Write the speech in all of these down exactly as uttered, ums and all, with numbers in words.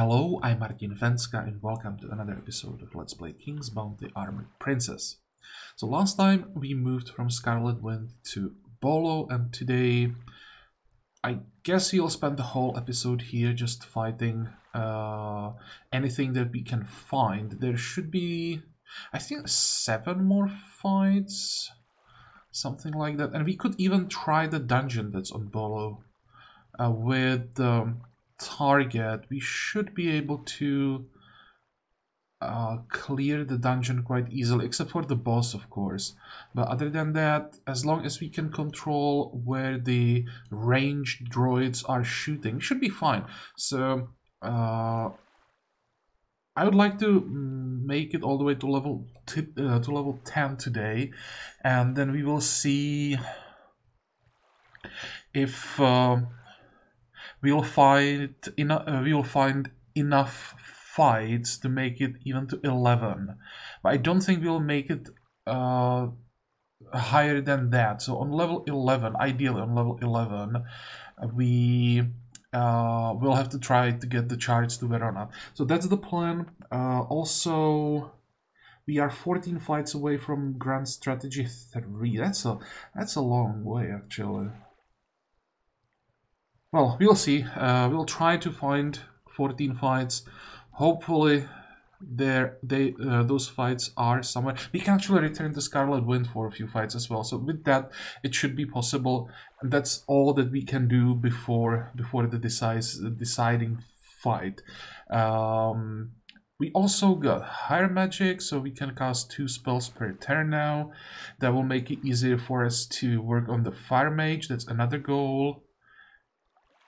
Hello, I'm Martin Fencka and welcome to another episode of Let's Play King's Bounty Armored Princess. So last time we moved from Scarlet Wind to Bolo, and today I guess we'll spend the whole episode here just fighting uh, anything that we can find. There should be, I think, seven more fights, something like that. And we could even try the dungeon that's on Bolo uh, with... Um, target, we should be able to uh, clear the dungeon quite easily, except for the boss, of course. But other than that, as long as we can control where the ranged droids are shooting, should be fine. So uh, I would like to make it all the way to level uh, to level ten today, and then we will see if. Uh, We'll find enough. Uh, we'll find enough fights to make it even to eleven, but I don't think we'll make it uh, higher than that. So on level eleven, ideally on level eleven, we uh, will have to try to get the charge to Verona. So that's the plan. Uh, also, we are fourteen fights away from Grand Strategy three. That's a that's a long way actually. Well, we'll see. Uh, we'll try to find fourteen fights. Hopefully, there they uh, those fights are somewhere. We can actually return to Scarlet Wind for a few fights as well. So with that, it should be possible. And that's all that we can do before before the decis deciding fight. Um, we also got Fire Magic, so we can cast two spells per turn now. That will make it easier for us to work on the Fire Mage. That's another goal.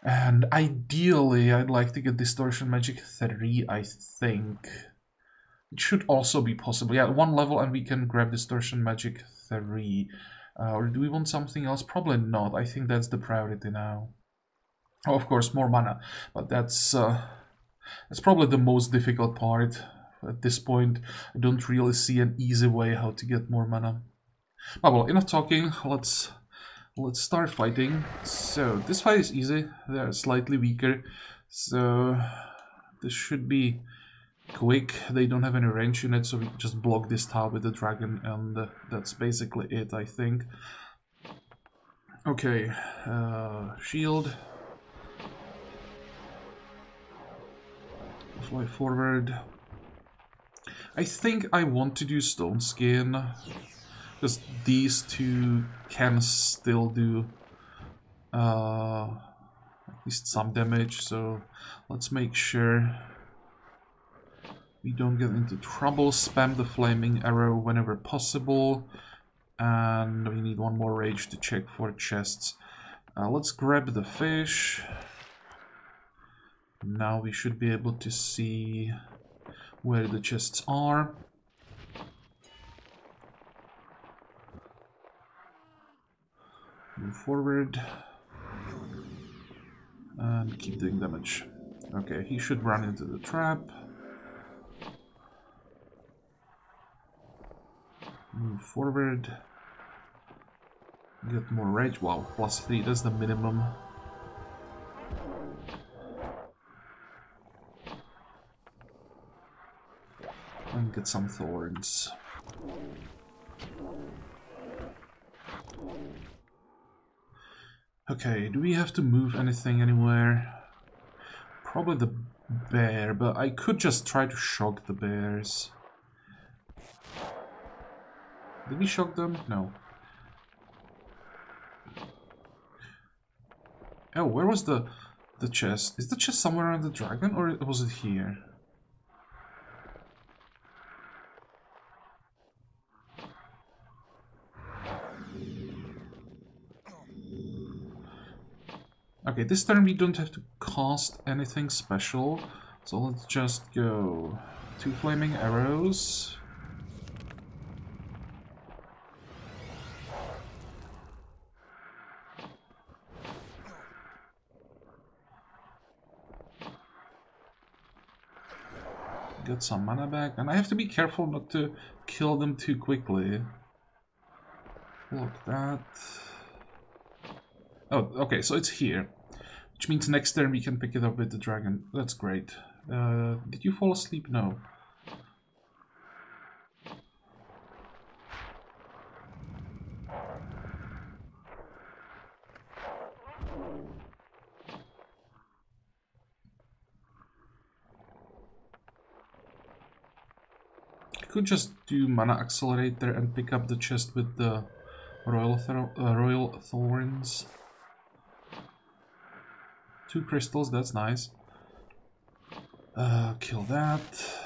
And ideally, I'd like to get Distortion Magic three, I think. It should also be possible. Yeah, one level and we can grab Distortion Magic three. Uh, or do we want something else? Probably not. I think that's the priority now. Oh, of course, more mana. But that's, uh, that's probably the most difficult part. At this point, I don't really see an easy way how to get more mana. But well, enough talking. Let's... Let's start fighting. So this fight is easy. They are slightly weaker, so this should be quick. They don't have any range in it, so we just block this tower with the dragon, and that's basically it, I think. Okay, uh, shield. Fly forward. I think I want to do Stone Skin. Because these two can still do uh, at least some damage, so let's make sure we don't get into trouble. Spam the flaming arrow whenever possible, and we need one more rage to check for chests. Uh, let's grab the fish. Now we should be able to see where the chests are. Move forward and keep doing damage. Okay, he should run into the trap. Move forward. Get more rage. Wow, plus three, that's the minimum. And get some thorns. Okay, do we have to move anything anywhere? Probably the bear, but I could just try to shock the bears. Did we shock them? No. Oh, where was the, the chest? Is the chest somewhere around the dragon, or was it here? Okay, this turn we don't have to cast anything special, so let's just go two flaming arrows. Get some mana back, and I have to be careful not to kill them too quickly. Block that. Oh, okay, so it's here, which means next turn we can pick it up with the dragon. That's great. Uh, did you fall asleep? No. Could just do mana accelerator and pick up the chest with the royal thro uh, royal thorns. Two crystals, that's nice. Uh, kill that.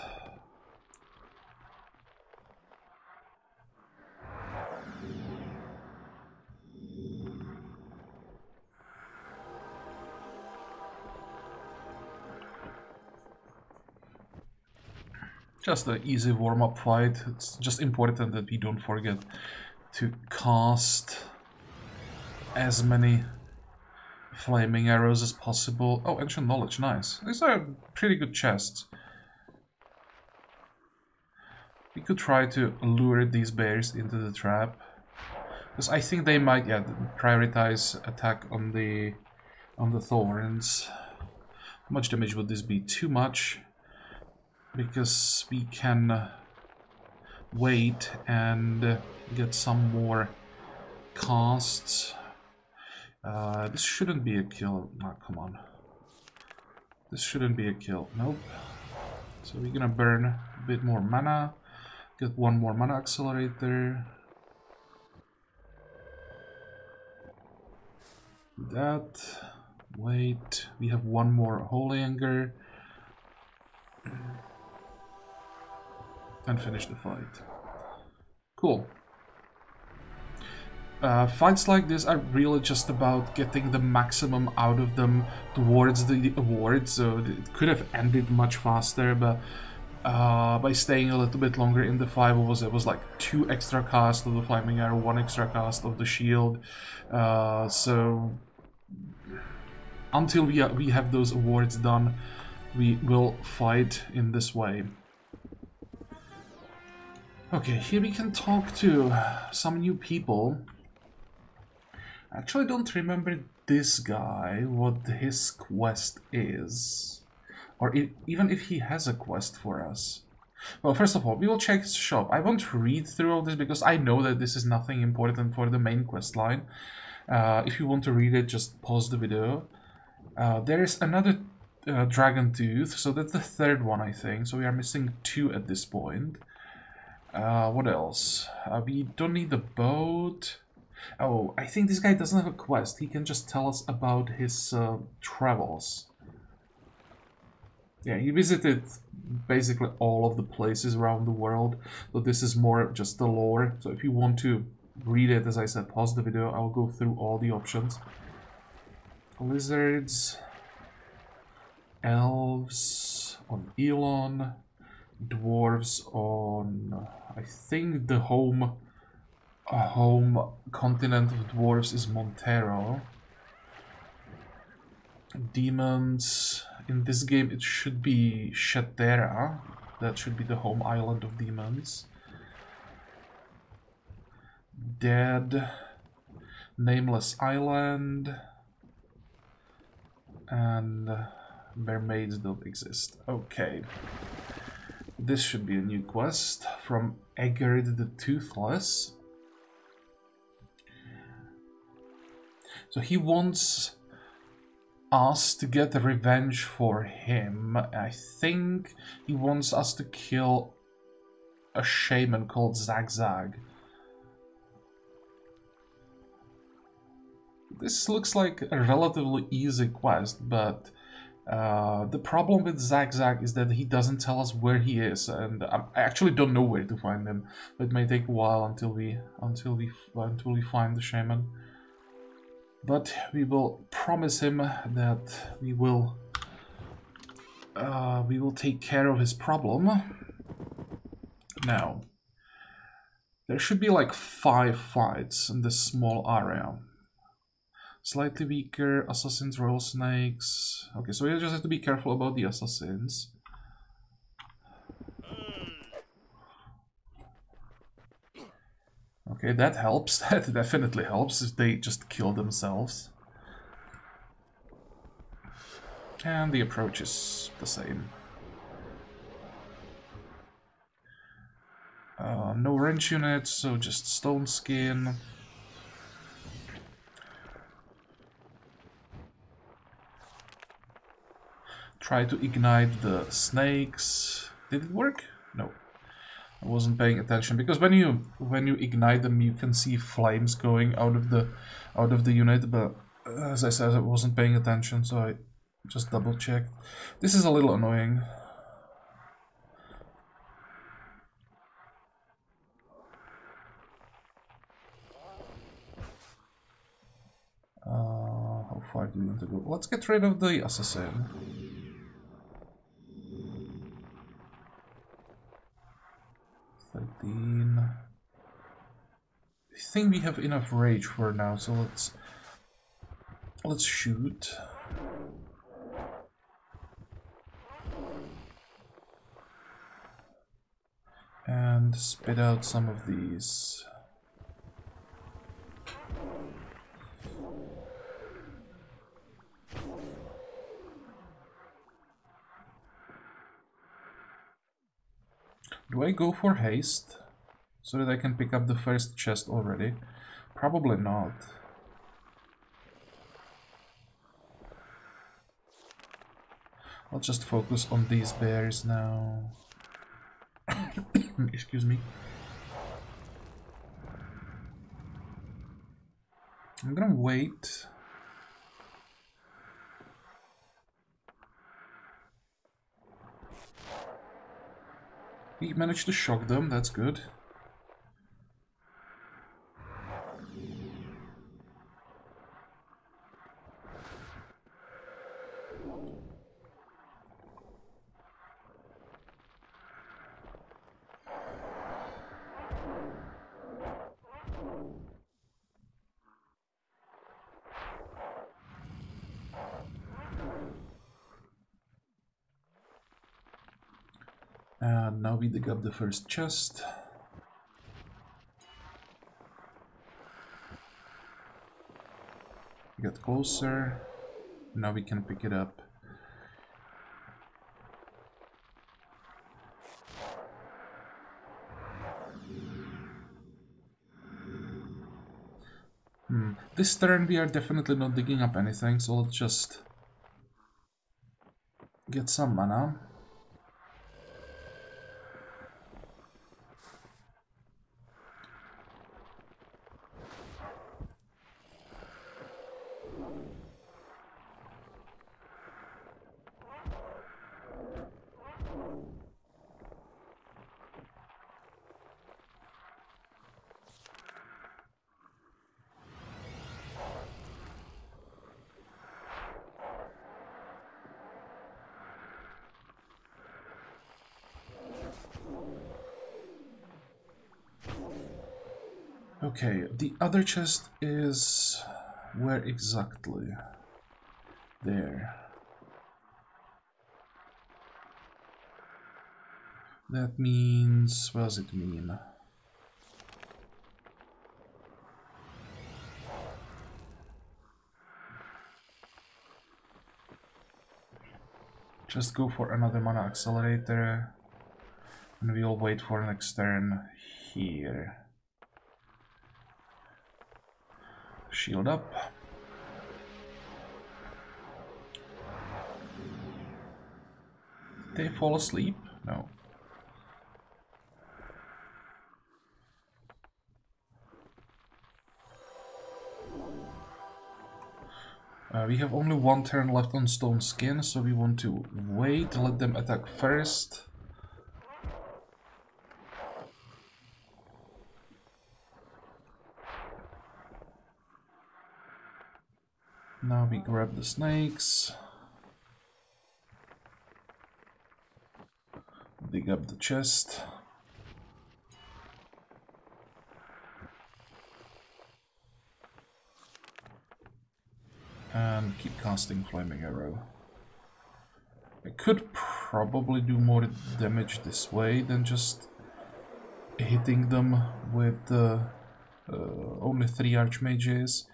Just an easy warm-up fight. It's just important that we don't forget to cast as many flaming arrows as possible. Oh, ancient knowledge, nice. These are pretty good chests. We could try to lure these bears into the trap, because I think they might, yeah, prioritize attack on the on the thorns. How much damage would this be? Too much. Because we can wait and get some more casts. Uh, this shouldn't be a kill. Oh, come on. This shouldn't be a kill. Nope. So we're gonna burn a bit more mana. Get one more mana accelerator. Do that. Wait. We have one more holy anger. And finish the fight. Cool. Uh, fights like this are really just about getting the maximum out of them towards the award, so it could have ended much faster, but uh, by staying a little bit longer in the fight, it was, it was like two extra casts of the flaming arrow, one extra cast of the shield, uh, so until we, we have those awards done, we will fight in this way. Okay, here we can talk to some new people. I actually don't remember this guy, what his quest is. Or if, even if he has a quest for us. Well, first of all, we will check his shop. I won't read through all this because I know that this is nothing important for the main quest line. Uh, if you want to read it, just pause the video. Uh, there is another uh, dragon tooth, so that's the third one, I think. So we are missing two at this point. Uh, what else? Uh, we don't need the boat. Oh, I think this guy doesn't have a quest. He can just tell us about his uh, travels. Yeah, he visited basically all of the places around the world. So this is more just the lore. So if you want to read it, as I said, pause the video. I'll go through all the options. Lizards. Elves on Elon. Dwarves on, I think the home uh, home continent of dwarves is Montero. Demons, in this game it should be Shatera, that should be the home island of demons. Dead, Nameless Island, and mermaids don't exist. Okay. This should be a new quest from Egerid the Toothless. So he wants us to get revenge for him. I think he wants us to kill a shaman called Zagzag. This looks like a relatively easy quest, but Uh, the problem with Zagzag is that he doesn't tell us where he is, and I actually don't know where to find him. But it may take a while until we until we until we find the shaman. But we will promise him that we will uh, we will take care of his problem. Now, there should be like five fights in this small area. Slightly weaker assassins, royal snakes. Okay, so we just have to be careful about the assassins. Okay, that helps. That definitely helps if they just kill themselves. And the approach is the same. Uh, no wrench units, so just stone skin. Try to ignite the snakes. Did it work? No. I wasn't paying attention because when you when you ignite them, you can see flames going out of the out of the unit. But as I said, I wasn't paying attention, so I just double checked. This is a little annoying. Uh, how far do we want to go? Let's get rid of the assassin. thirteen. I think we have enough rage for now, so let's let's shoot. And spit out some of these. Do I go for haste so that I can pick up the first chest already? Probably not. I'll just focus on these bears now. Excuse me. I'm gonna wait. We managed to shock them, that's good. And now we dig up the first chest. We got closer. Now we can pick it up. Hmm. This turn we are definitely not digging up anything, so let's just get some mana. Okay, the other chest is where exactly? There. That means, what does it mean? Just go for another mana accelerator and we'll wait for next turn here. Shield up. Did they fall asleep? No. Uh, we have only one turn left on Stone Skin, so we want to wait, let them attack first. Now we grab the snakes, dig up the chest. And keep casting Flaming Arrow. I could probably do more damage this way than just hitting them with uh, uh, only three Archmages.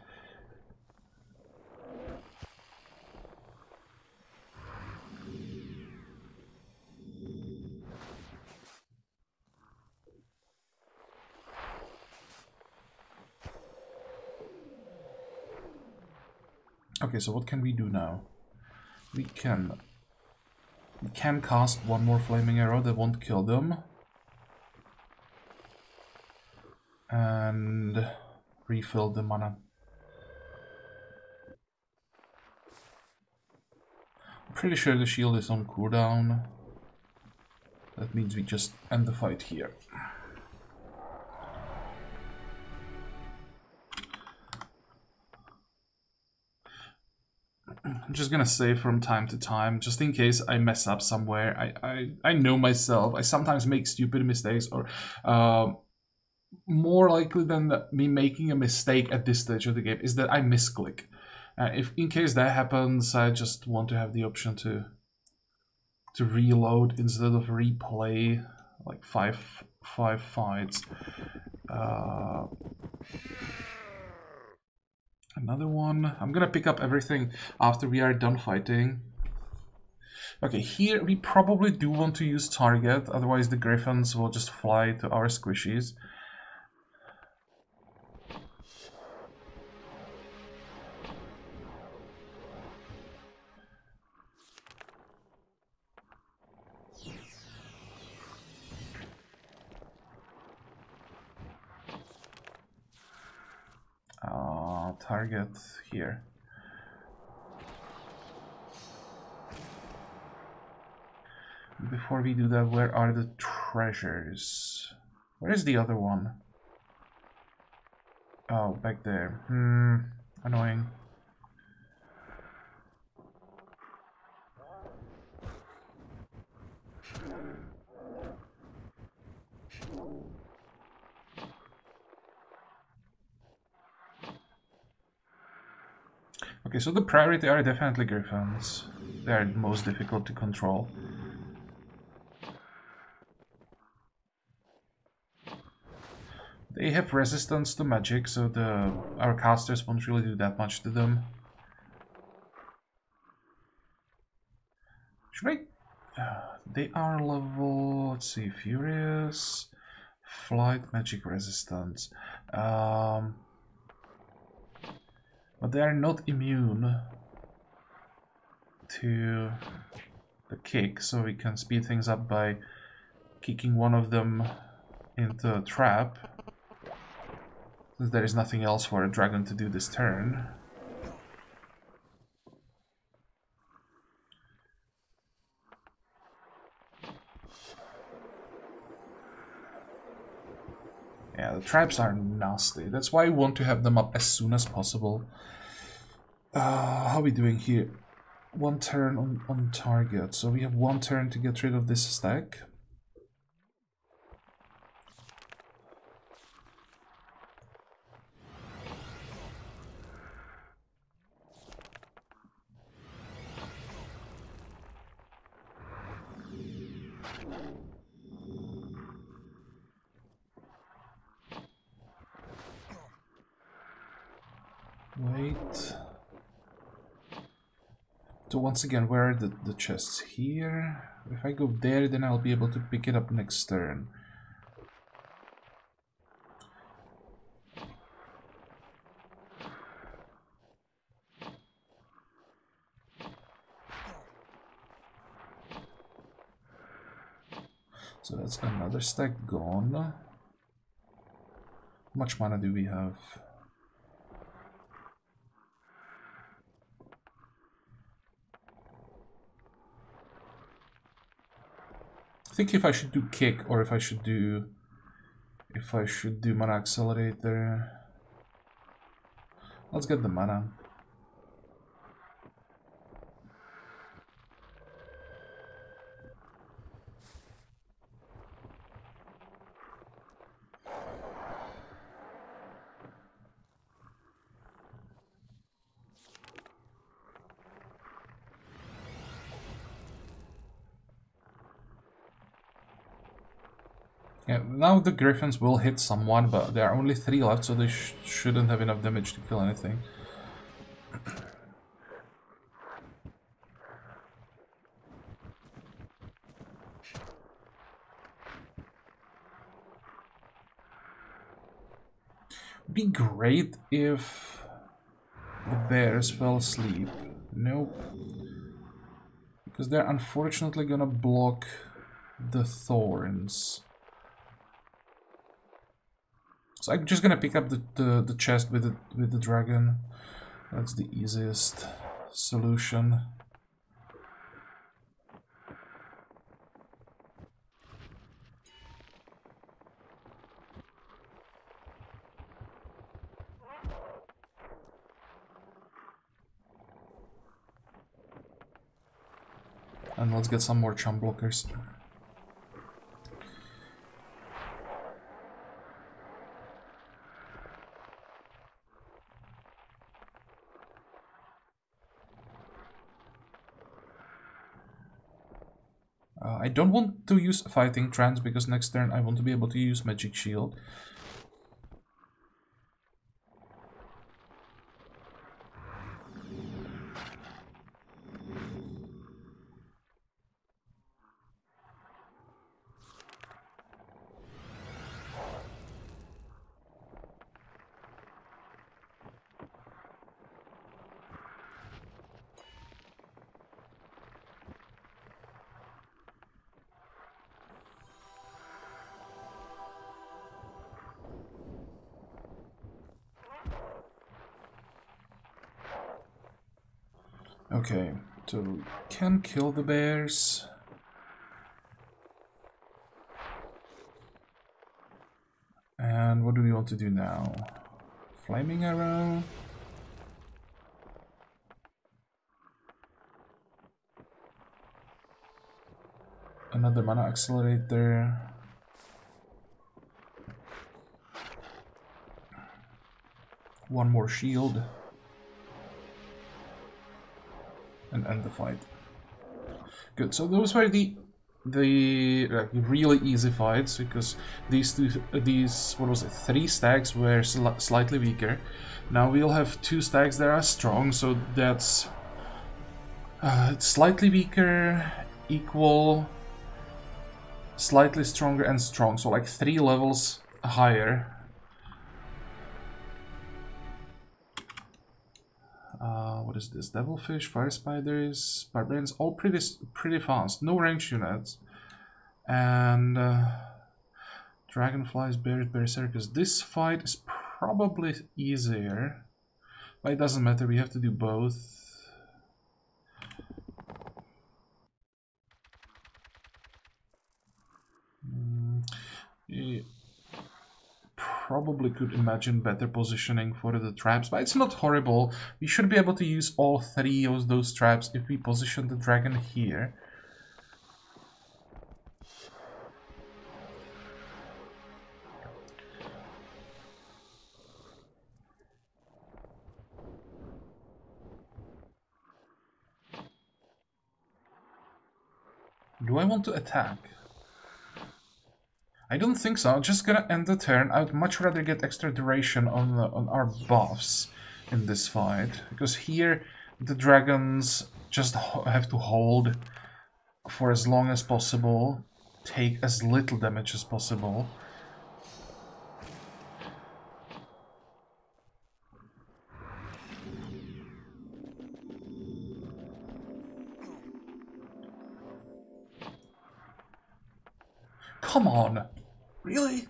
Okay, so what can we do now? We can... We can cast one more Flaming Arrow that won't kill them. And... refill the mana. I'm pretty sure the shield is on cooldown. That means we just end the fight here. I'm just gonna save from time to time, just in case I mess up somewhere. I I, I know myself. I sometimes make stupid mistakes, or uh, more likely than me making a mistake at this stage of the game is that I misclick. Uh, if in case that happens, I just want to have the option to to reload instead of replay like five five fights. Uh, Another one. I'm gonna pick up everything after we are done fighting. Okay, here we probably do want to use target, otherwise the griffins will just fly to our squishies. Target here. Before we do that, where are the treasures? Where is the other one? Oh, back there. Hmm, annoying. Okay, so the priority are definitely griffins. They are most difficult to control. They have resistance to magic, so the our casters won't really do that much to them. Should I... Uh, they are level... let's see, Furious... Flight, Magic Resistance... Um... But they are not immune to the kick, so we can speed things up by kicking one of them into a trap. Since there is nothing else for a dragon to do this turn. Yeah, the traps are nasty. That's why I want to have them up as soon as possible. Uh, how are we doing here? One turn on, on target. So we have one turn to get rid of this stack. Once again, where are the, the chests? Here? If I go there, then I'll be able to pick it up next turn. So that's another stack gone. How much mana do we have? I think if I should do kick or if I should do if I should do mana accelerator. Let's get the mana. Now the griffins will hit someone, but there are only three left, so they sh shouldn't have enough damage to kill anything. It'd be great if The bears fell asleep. Nope. Because they're unfortunately gonna block the thorns. So I'm just gonna pick up the, the, the chest with the, with the dragon. That's the easiest solution. And let's get some more chum blockers. Uh, I don't want to use fighting trance because next turn I want to be able to use magic shield. Okay, so we can kill the bears. And what do we want to do now? Flaming arrow. Another mana accelerator. One more shield. And end the fight. Good, so those were the the uh, really easy fights, because these two, these what was it, three stacks were sl slightly weaker. Now we'll have two stacks that are strong, so that's uh, slightly weaker, equal, slightly stronger, and strong. So like three levels higher. What is this? Devilfish, fire spiders, barbarians, all pretty pretty fast. No range units. And uh, dragonflies, bears, berserkers. This fight is probably easier. But it doesn't matter, we have to do both. Mm, yeah. Probably could imagine better positioning for the traps, but it's not horrible. We should be able to use all three of those traps if we position the dragon here. Do I want to attack? I don't think so. I'm just gonna end the turn. I would much rather get extra duration on the, on our buffs in this fight, because here the dragons just have to hold for as long as possible, take as little damage as possible. Come on! Really?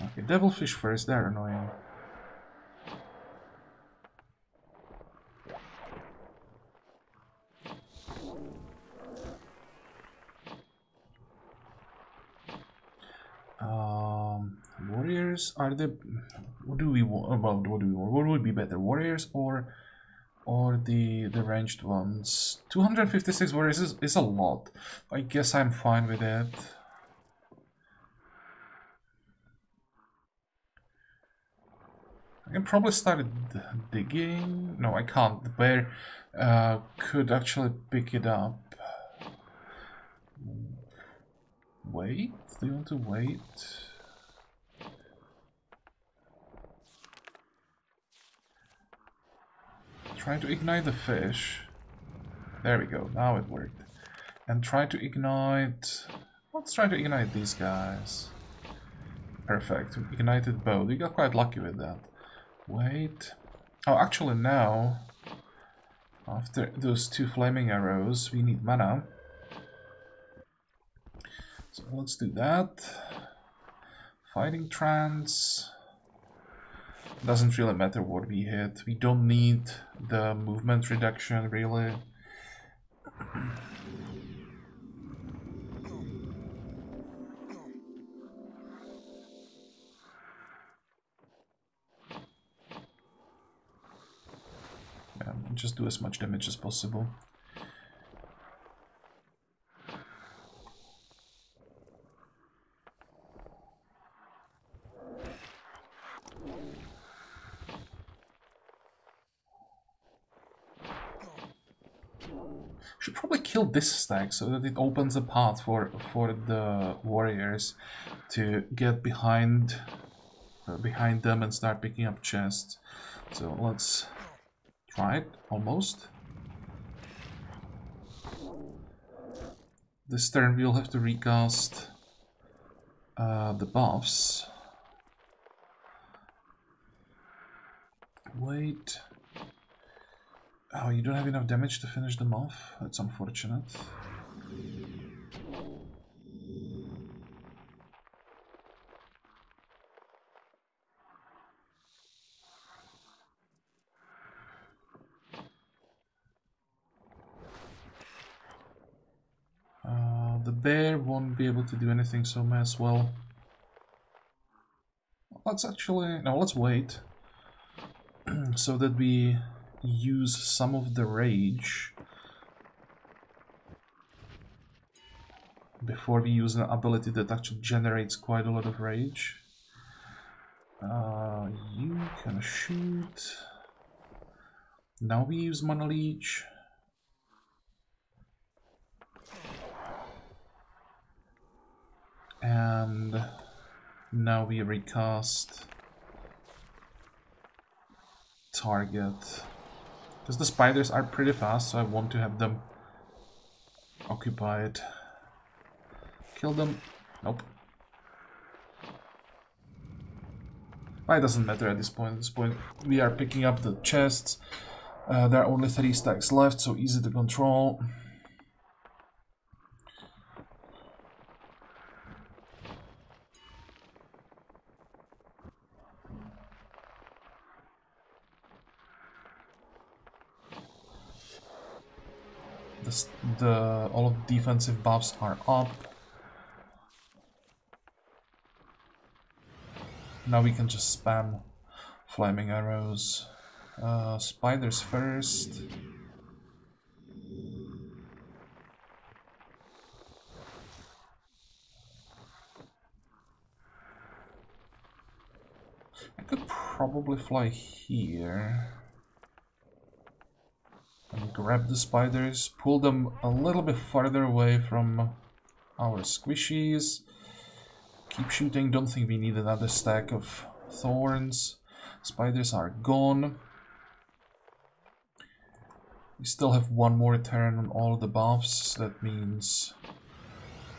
Okay, devilfish first, they're annoying. Um, warriors, are they... What do we want? About what do we want? What would be better, warriors or... or the, the ranged ones? two hundred fifty-six warriors is, is a lot. I guess I'm fine with it. I can probably start digging. No, I can't. The bear uh, could actually pick it up. Wait, do you want to wait? Try to ignite the fish. There we go, now it worked. And try to ignite... Let's try to ignite these guys. Perfect. Ignited bow. We got quite lucky with that. Wait. Oh, actually now, after those two flaming arrows, we need mana. So let's do that. Fighting trance. Doesn't really matter what we hit. We don't need the movement reduction, really. Yeah, just do as much damage as possible. Should probably kill this stack so that it opens a path for for the warriors to get behind uh, behind them and start picking up chests. So let's try it. Almost. This turn we'll have to recast uh, the buffs. Wait. Oh, you don't have enough damage to finish them off? That's unfortunate. Uh, the bear won't be able to do anything, so may as well. Let's actually... no, let's wait. So that we use some of the rage before we use an ability that actually generates quite a lot of rage. Uh, you can shoot. Now we use Mana Leech. And now we recast target. Because the spiders are pretty fast, so I want to have them occupied. Kill them. Nope. Well, it doesn't matter at this point. At this point, we are picking up the chests. Uh, there are only three stacks left, so easy to control. The, all of the defensive buffs are up. Now we can just spam flaming arrows. Uh, spiders first. I could probably fly here and grab the spiders, pull them a little bit farther away from our squishies. Keep shooting, don't think we need another stack of thorns. Spiders are gone. We still have one more turn on all the buffs, that means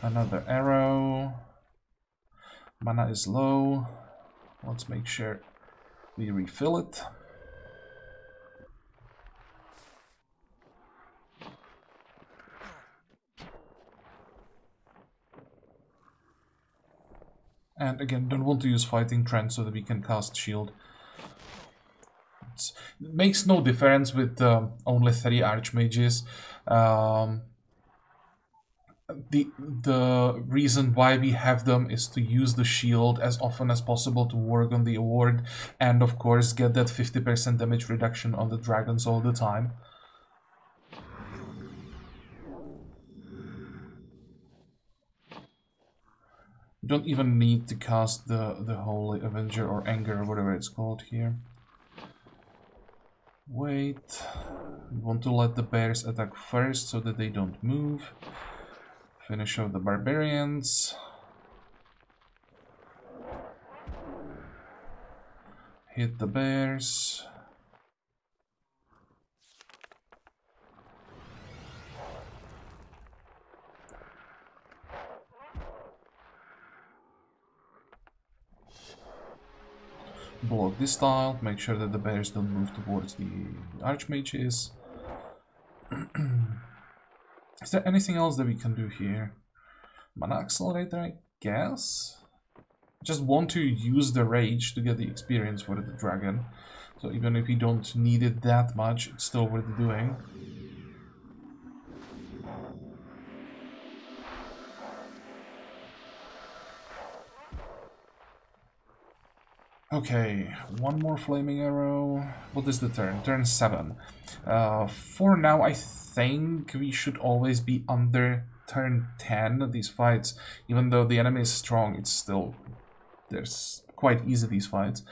another arrow. Mana is low, let's make sure we refill it. And again, don't want to use Fighting Trend so that we can cast Shield. It's, it makes no difference with um, only three Archmages. Um, the, the reason why we have them is to use the Shield as often as possible to work on the award. And of course get that fifty percent damage reduction on the dragons all the time. Don't even need to cast the, the Holy Avenger or Anger or whatever it's called here. Wait. We want to let the bears attack first so that they don't move. Finish off the barbarians. Hit the bears. block this tile, make sure that the bears don't move towards the archmages. Is there anything else that we can do here? Mana accelerator, I guess? Just want to use the rage to get the experience for the dragon. So even if we don't need it that much, it's still worth doing. Okay, one more flaming arrow. What is the turn? Turn seven. Uh, for now, I think we should always be under turn ten. These fights, even though the enemy is strong, it's still... There's quite easy, these fights.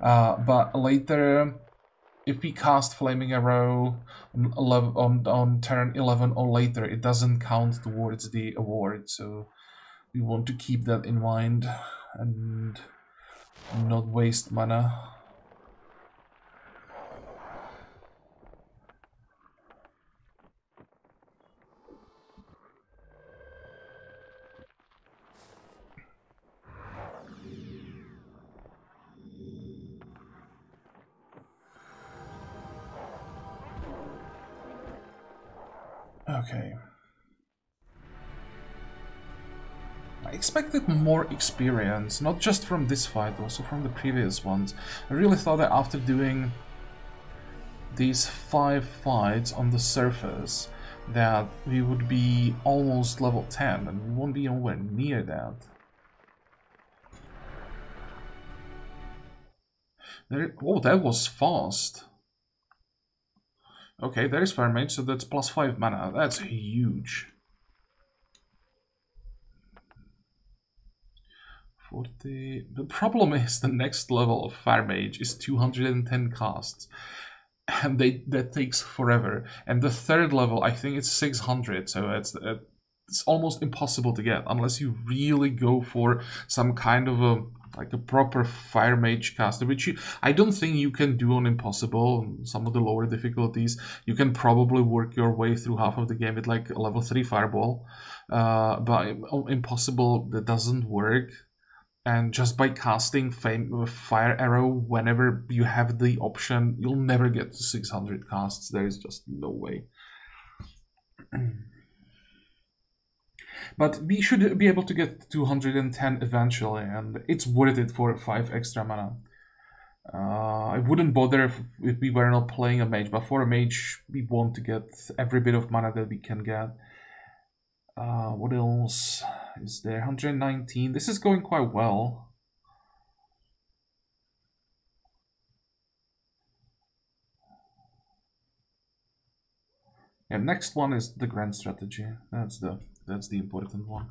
Uh, but later, if we cast flaming arrow on, eleven, on, on turn eleven or later, it doesn't count towards the award. So we want to keep that in mind and not waste mana. Okay. I expected more experience, not just from this fight, also from the previous ones. I really thought that after doing these five fights on the surface, that we would be almost level ten, and we won't be anywhere near that. There, oh, that was fast. Okay, there is Fire Mage, so that's plus five mana. That's huge. forty. The problem is the next level of Fire Mage is two hundred ten casts, and they that takes forever. And the third level, I think it's six hundred, so it's it's almost impossible to get unless you really go for some kind of a like a proper Fire Mage caster, which you, I don't think you can do on Impossible. Some of the lower difficulties, you can probably work your way through half of the game with like a level three Fireball. Uh, but on Impossible, that doesn't work. And just by casting Fame, Fire Arrow whenever you have the option, you'll never get to six hundred casts. There is just no way. But we should be able to get two hundred ten eventually, and it's worth it for five extra mana. Uh, I wouldn't bother if, if we were not playing a mage, but for a mage, we want to get every bit of mana that we can get. Uh, what else is there? one hundred nineteen. This is going quite well. And next one is the Grand Strategy. That's the... That's the important one.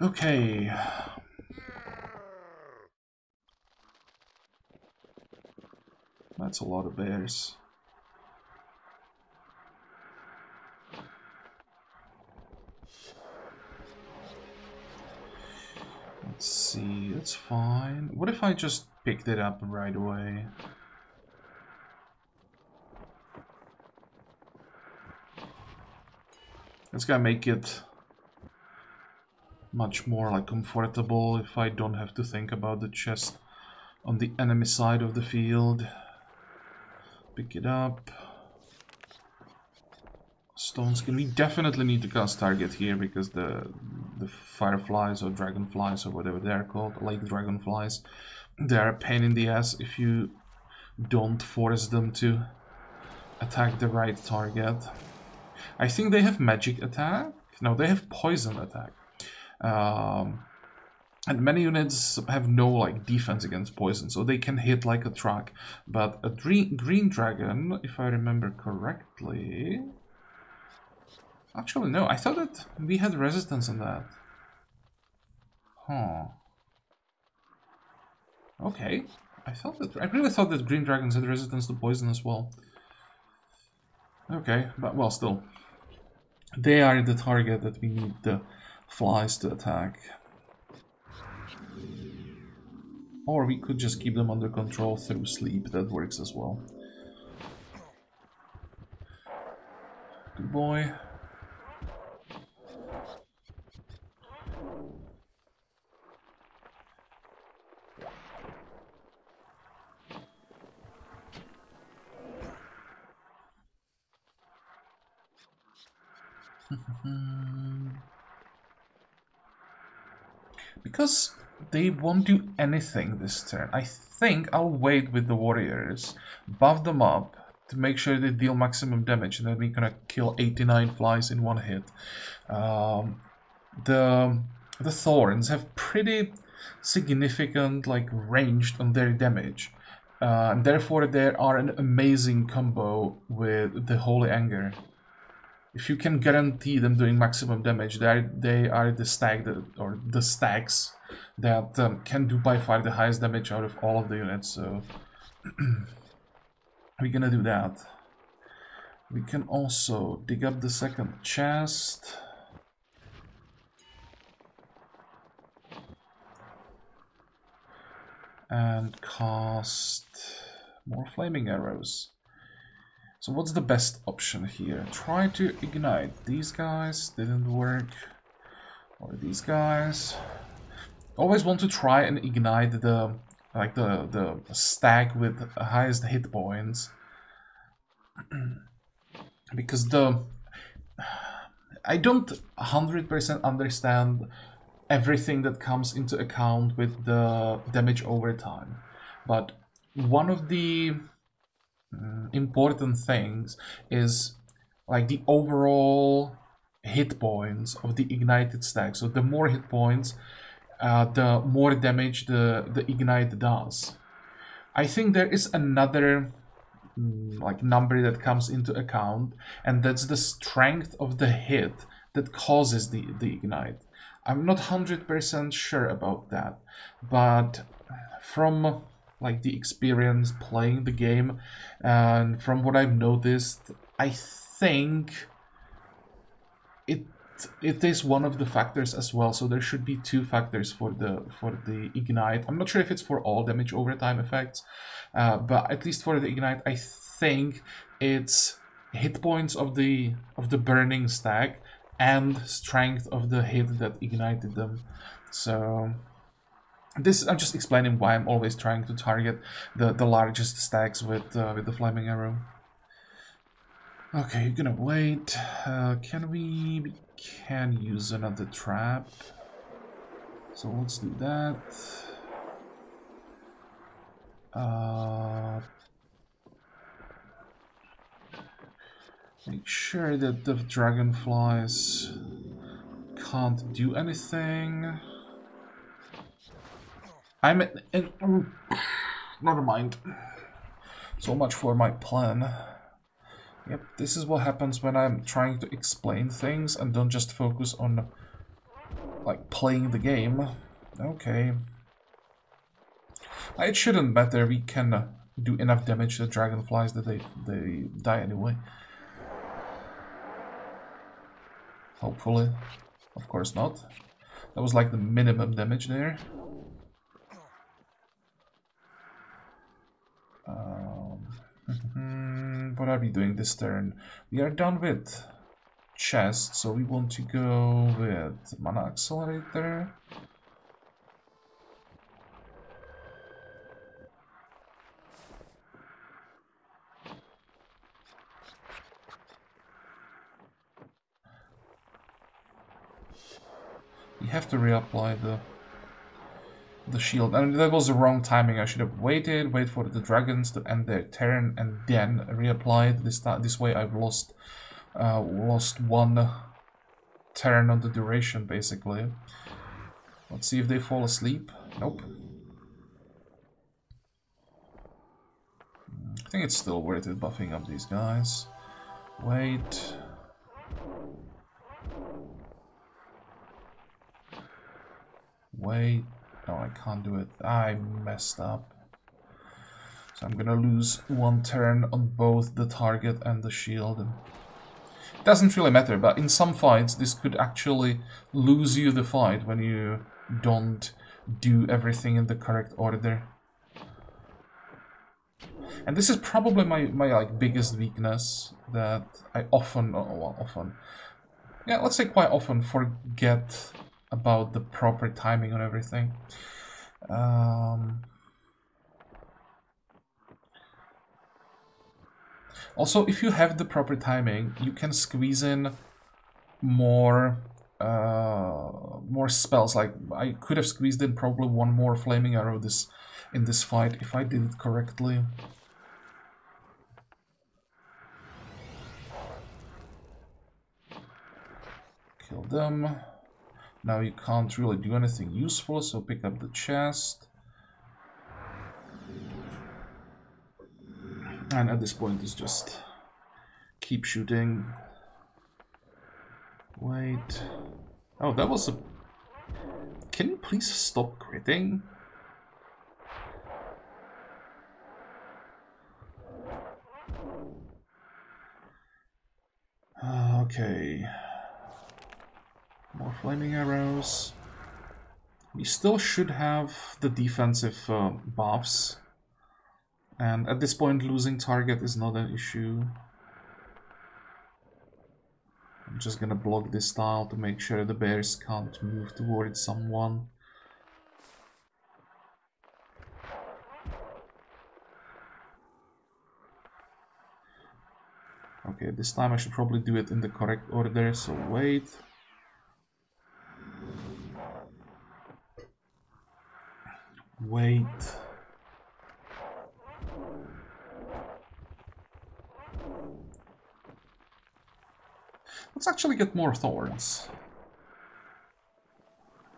Okay. That's a lot of bears. Let's see, that's fine. What if I just picked it up right away? It's gonna make it much more like comfortable if I don't have to think about the chest on the enemy side of the field. Pick it up. Stone skin. We definitely need to cast target here because the the fireflies or dragonflies or whatever they're called, lake dragonflies, they're a pain in the ass if you don't force them to attack the right target. I think they have magic attack. No, they have poison attack. Um, and many units have no like defense against poison, so they can hit like a truck. But a green, green dragon, if I remember correctly... Actually, no, I thought that we had resistance on that. Huh. Okay. I thought that... I really thought that green dragons had resistance to poison as well. Okay, but well, still, they are the target that we need the flies to attack. Or we could just keep them under control through sleep, that works as well. Good boy. Because they won't do anything this turn, I think I'll wait with the warriors, buff them up to make sure they deal maximum damage, and then we're gonna kill eighty-nine flies in one hit. Um, the the thorns have pretty significant like ranged on their damage, uh, and therefore they are an amazing combo with the Holy Anger. If you can guarantee them doing maximum damage, they are, they are the stack that, or the stacks that um, can do by far the highest damage out of all of the units. So we're gonna do that. We can also dig up the second chest. And cast more flaming arrows. So what's the best option here? Try to ignite these guys, didn't work, or these guys. Always want to try and ignite the like the the stack with the highest hit points, because the I don't one hundred percent understand everything that comes into account with the damage over time, but one of the important things is like the overall hit points of the ignited stack. So the more hit points, uh, the more damage the the ignite does. I think there is another like number that comes into account, and that's the strength of the hit that causes the the ignite. I'm not one hundred percent sure about that, but from like the experience playing the game, and from what I've noticed, I think it it is one of the factors as well. So there should be two factors for the for the ignite. I'm not sure if it's for all damage over time effects, uh, but at least for the ignite, I think it's hit points of the of the burning stack and strength of the hit that ignited them. So this, I'm just explaining why I'm always trying to target the, the largest stacks with uh, with the flaming arrow. Okay, you're gonna wait. Uh, can we, we can use another trap. So let's do that. Uh, make sure that the dragonflies can't do anything. I'm in, in, oh, never mind. So much for my plan. Yep, this is what happens when I'm trying to explain things and don't just focus on like playing the game. Okay. It shouldn't matter. We can do enough damage to the dragonflies that they they die anyway. Hopefully, of course not. That was like the minimum damage there. Um, what are we doing this turn? We are done with chest, so we want to go with mana accelerator. We have to reapply the the shield, and that was the wrong timing. I should have waited, wait for the dragons to end their turn, and then reapply it. This this way, I've lost uh, lost one turn on the duration, basically. Let's see if they fall asleep. Nope. I think it's still worth it buffing up these guys. Wait. Wait. No, I can't do it. I messed up. So I'm gonna lose one turn on both the target and the shield. It doesn't really matter, but in some fights this could actually lose you the fight when you don't do everything in the correct order. And this is probably my, my like biggest weakness, that I often, oh, well, often, yeah, let's say quite often forget about the proper timing on everything. Um, also, if you have the proper timing, you can squeeze in more uh, more spells. Like I could have squeezed in probably one more flaming arrow this in this fight if I did it correctly. Kill them. Now you can't really do anything useful, so pick up the chest. And at this point it's just keep shooting. Wait. Oh, that was a... Can you please stop critting? Uh, okay. More flaming arrows. We still should have the defensive uh, buffs. And at this point, losing target is not an issue. I'm just gonna block this tile to make sure the bears can't move towards someone. Okay, this time I should probably do it in the correct order, so wait. Wait. Let's actually get more thorns.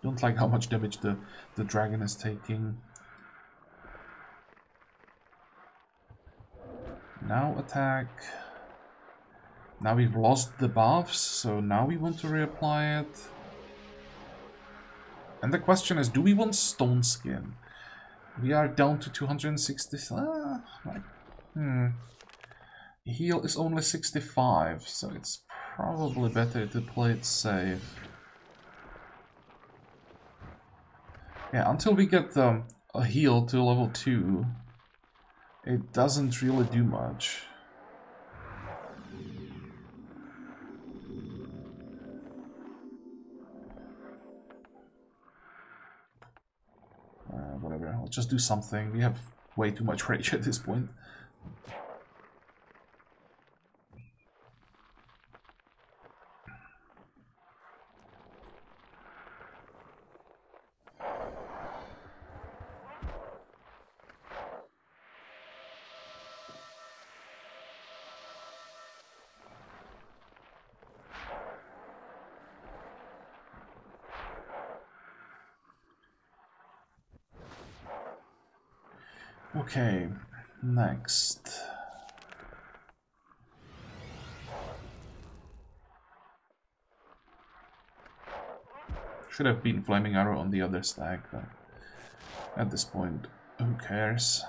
Don't like how much damage the, the dragon is taking. Now attack. Now we've lost the buffs, so now we want to reapply it. And the question is, do we want stone skin? We are down to two hundred sixty... Ah, like, hmm. Heal is only sixty-five, so it's probably better to play it safe. Yeah, until we get um, a heal to level two, it doesn't really do much. Uh, whatever, let's just do something. We have way too much rage at this point. Okay, next. Should have been flaming arrow on the other stack, but at this point, who cares?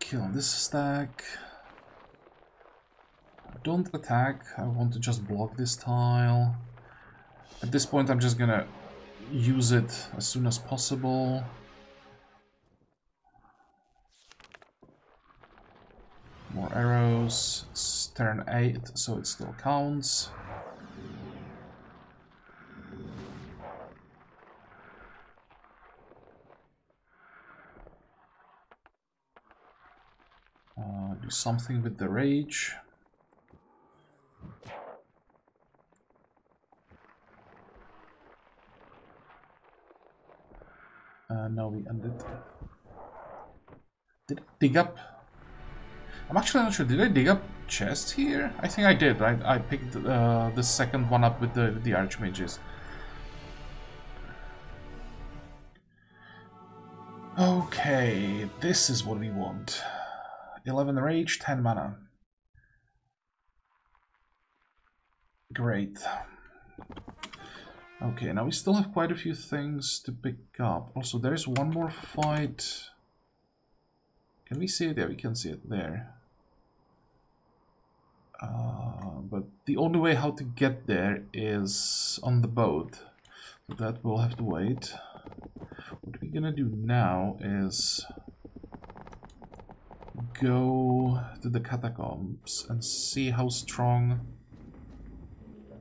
Kill this stack. Don't attack. I want to just block this tile. At this point I'm just gonna use it as soon as possible. More arrows. It's turn eight, so it still counts. Something with the rage. Uh, now we ended. Did I dig up? I'm actually not sure. Did I dig up chests here? I think I did. I, I picked uh, the second one up with the, the archmages. Okay, this is what we want. eleven rage, ten mana. Great. Okay, now we still have quite a few things to pick up. Also, there is one more fight. Can we see it? Yeah, we can see it there. Uh, but the only way how to get there is on the boat. So that will have to wait. What we're gonna do now is go to the catacombs and see how strong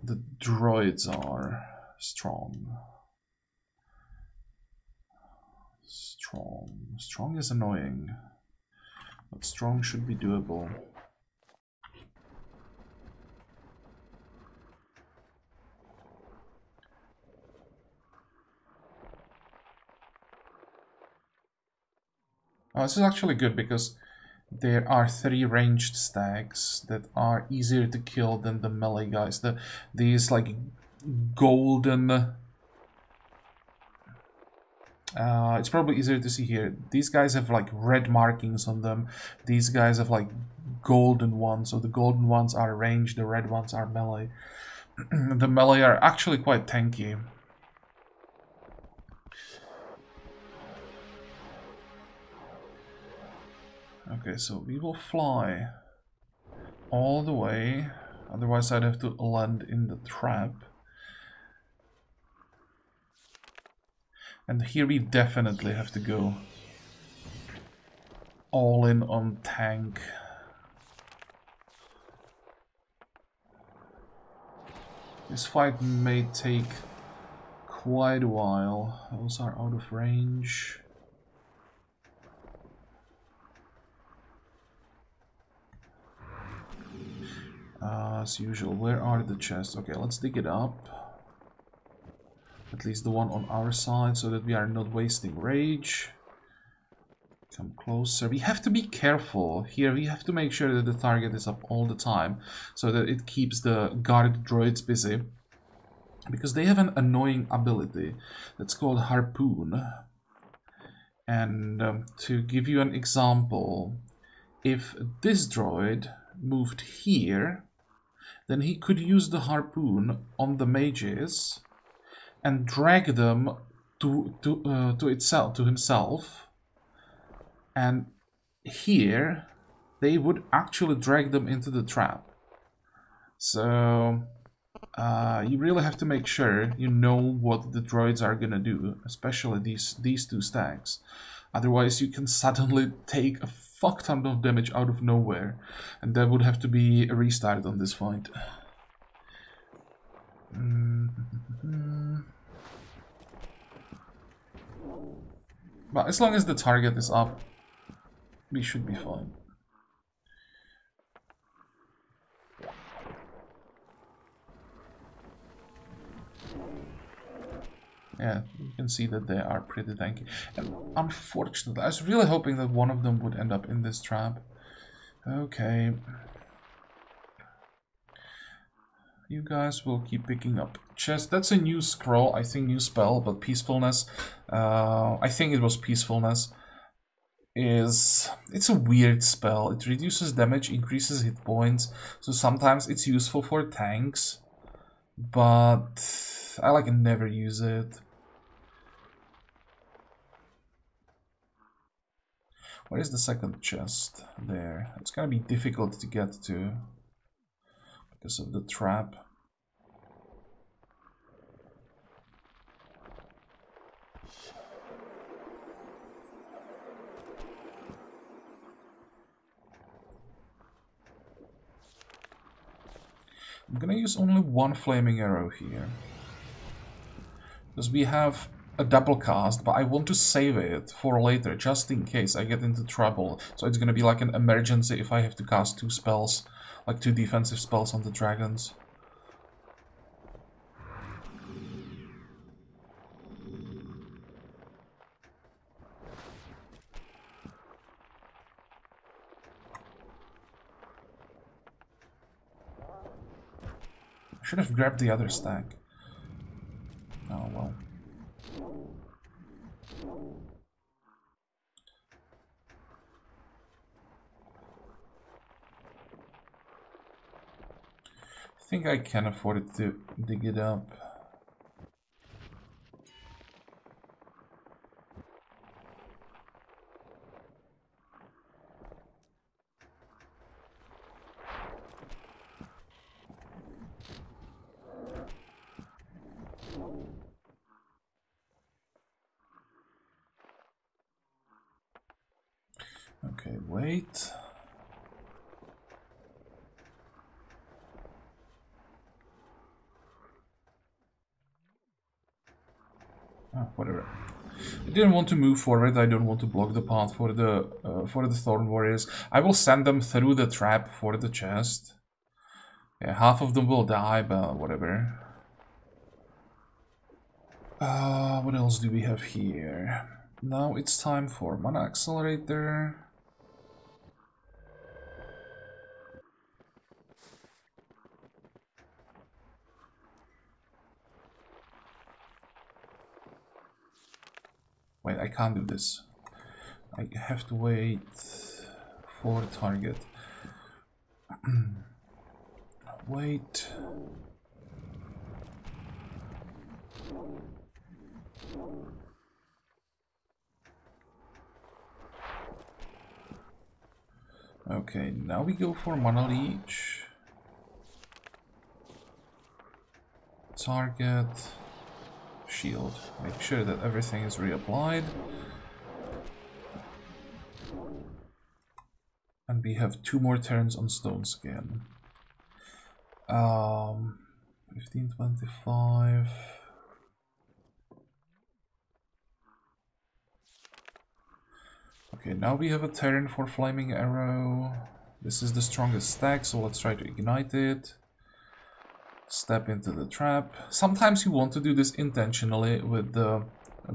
the droids are. Strong. Strong. Strong is annoying. But strong should be doable. Oh, this is actually good because there are three ranged stags that are easier to kill than the melee guys. The these like golden. Uh, it's probably easier to see here. These guys have like red markings on them. These guys have like golden ones. So the golden ones are ranged. The red ones are melee. The melee are actually quite tanky. Okay, so we will fly all the way, otherwise I'd have to land in the trap. And here we definitely have to go all in on tank. This fight may take quite a while. Those are out of range. Uh, as usual, where are the chests? Okay, let's dig it up. At least the one on our side, so that we are not wasting rage. Come closer. We have to be careful here. We have to make sure that the target is up all the time, so that it keeps the guard droids busy. Because they have an annoying ability that's called Harpoon. And um, to give you an example, if this droid moved here, then he could use the harpoon on the mages and drag them to to uh, to itself to himself, and here they would actually drag them into the trap. So uh, you really have to make sure you know what the droids are gonna do, especially these these two stacks. Otherwise, you can suddenly take a fuck ton of damage out of nowhere, and that would have to be a restart on this fight. Mm-hmm. But as long as the target is up, we should be fine. Yeah, you can see that they are pretty tanky. And unfortunately, I was really hoping that one of them would end up in this trap. Okay. You guys will keep picking up chests. That's a new scroll, I think new spell, but peacefulness. Uh, I think it was peacefulness. Is it's a weird spell. It reduces damage, increases hit points. So sometimes it's useful for tanks. But I like never use it. Where is the second chest? There. It's gonna be difficult to get to because of the trap. I'm gonna use only one flaming arrow here. Because we have a double cast, but I want to save it for later, just in case I get into trouble. So it's gonna be like an emergency if I have to cast two spells, like two defensive spells on the dragons. Should have grabbed the other stack. Oh well. I think I can afford it to dig it up. Okay, wait. Ah, whatever. I didn't want to move forward. I don't want to block the path for the uh, for the Thorn Warriors. I will send them through the trap for the chest. Yeah, half of them will die, but whatever. Uh, what else do we have here? Now it's time for Mana Accelerator. Wait, I can't do this. I have to wait for the target. Wait. Okay, now we go for Mana Leech. Target. Shield. Make sure that everything is reapplied. And we have two more turns on Stone Skin. Um, fifteen, twenty-five... Okay, now we have a turn for Flaming Arrow. This is the strongest stack, so let's try to ignite it. Step into the trap. Sometimes you want to do this intentionally with the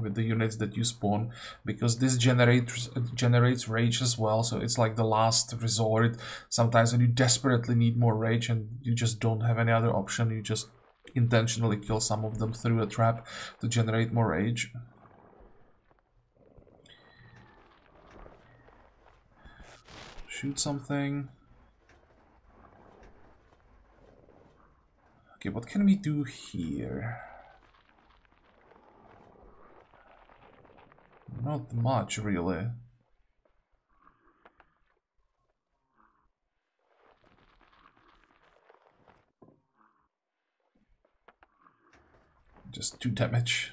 with the units that you spawn, because this generates generates rage as well, so it's like the last resort. Sometimes when you desperately need more rage and you just don't have any other option, you just intentionally kill some of them through a trap to generate more rage. Shoot something. Okay, what can we do here? Not much, really. Just two damage.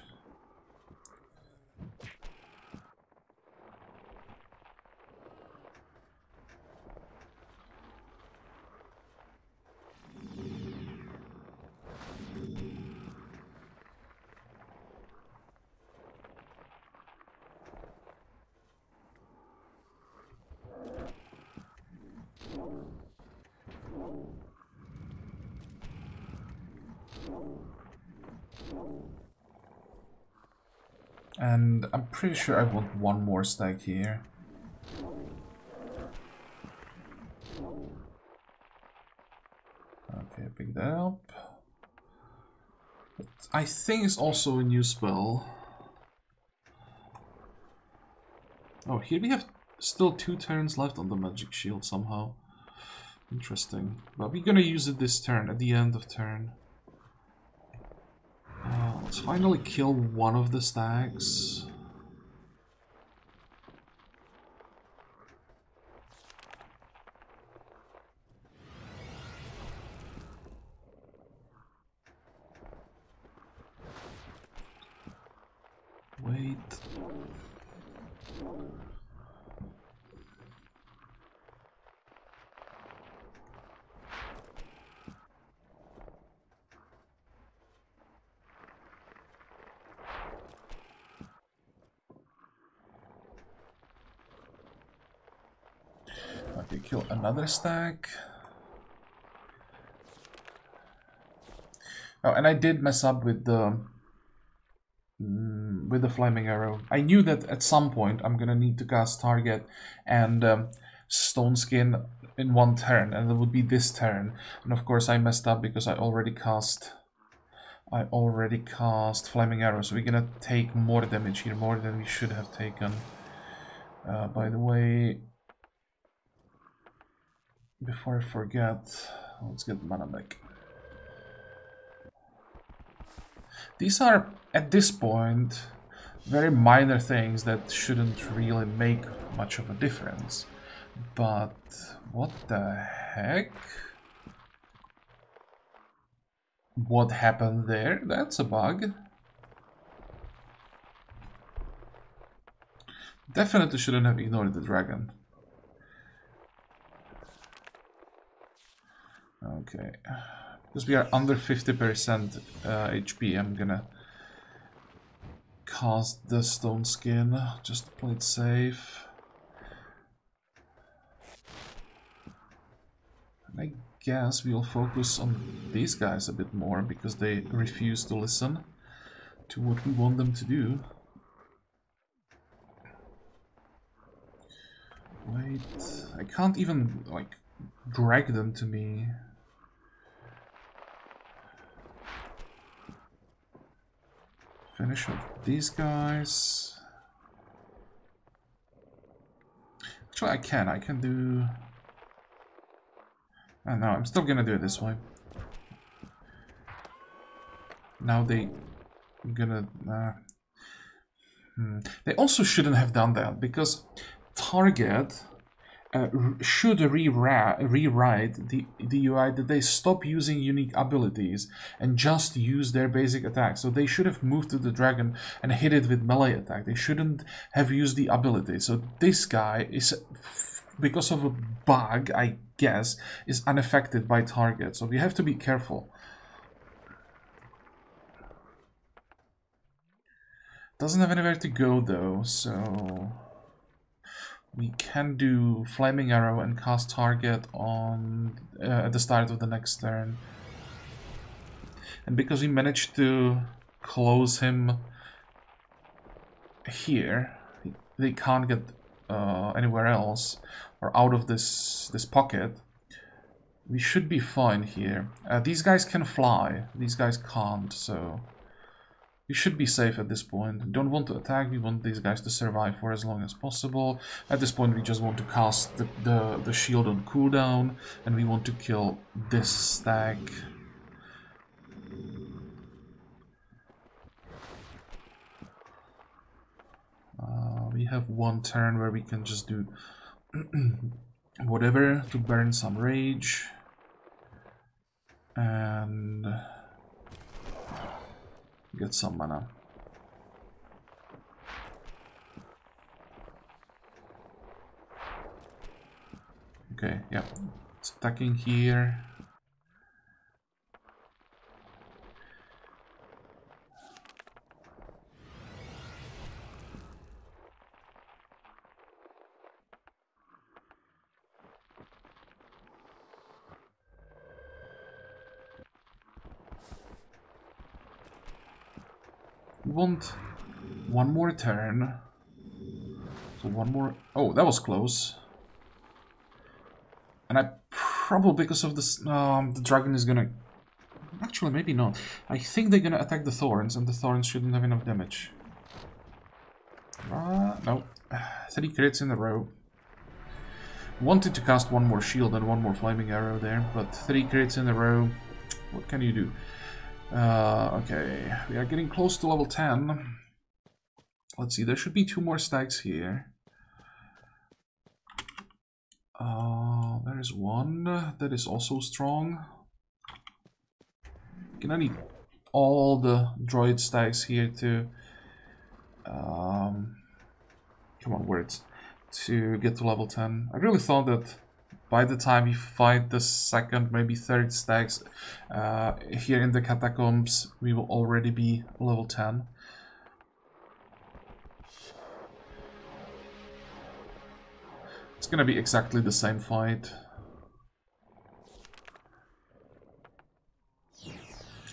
And I'm pretty sure I want one more stack here. Okay, pick that up. But I think it's also a new spell. Oh, here we have still two turns left on the magic shield somehow. Interesting. But we're gonna use it this turn, at the end of turn. Uh, let's finally kill one of the stacks. Wait. Kill another stack. Oh, and I did mess up with the mm, with the Flaming Arrow. I knew that at some point I'm gonna need to cast Target and um, Stone Skin in one turn, and it would be this turn. And of course I messed up because I already cast I already cast Flaming Arrow, so we're gonna take more damage here, more than we should have taken. Uh, by the way, before I forget, let's get mana back. These are, at this point, very minor things that shouldn't really make much of a difference. But what the heck? What happened there? That's a bug. Definitely shouldn't have ignored the dragon. Okay, because we are under fifty percent uh, H P, I'm gonna cast the stone skin, just to play it safe. And I guess we'll focus on these guys a bit more, because they refuse to listen to what we want them to do. Wait, I can't even, like, drag them to me. Finish off these guys. Actually, I can. I can do... Oh, no, I'm still gonna do it this way. Now they... I'm gonna... Uh, hmm. They also shouldn't have done that, because target uh, should rewrite the, the U I that they stop using unique abilities and just use their basic attack. So they should have moved to the dragon and hit it with melee attack. They shouldn't have used the ability. So this guy is... because of a bug, I guess, is unaffected by target, so we have to be careful. Doesn't have anywhere to go though, so we can do Flaming Arrow and cast target on uh, at the start of the next turn. And because we managed to close him here, they can't get Uh, anywhere else or out of this this pocket. We should be fine here. Uh, these guys can fly, these guys can't, so we should be safe at this point. We don't want to attack, we want these guys to survive for as long as possible. At this point we just want to cast the, the, the shield on cooldown, and we want to kill this stack. Uh, we have one turn where we can just do whatever to burn some rage, and get some mana. Okay, yeah, it's attacking here. Want one more turn, so one more. Oh, that was close. And I probably, because of this um, the dragon is gonna, actually maybe not, I think they're gonna attack the thorns, and the thorns shouldn't have enough damage. Uh, no, three crits in a row. Wanted to cast one more shield and one more flaming arrow there, but three crits in a row, what can you do? Uh, okay, we are getting close to level ten. Let's see, there should be two more stacks here. Uh, there is one that is also strong. Can I need all the droid stacks here to... Um, come on, words. To get to level ten. I really thought that... by the time we fight the second, maybe third stacks uh, here in the catacombs, we will already be level ten. It's gonna be exactly the same fight.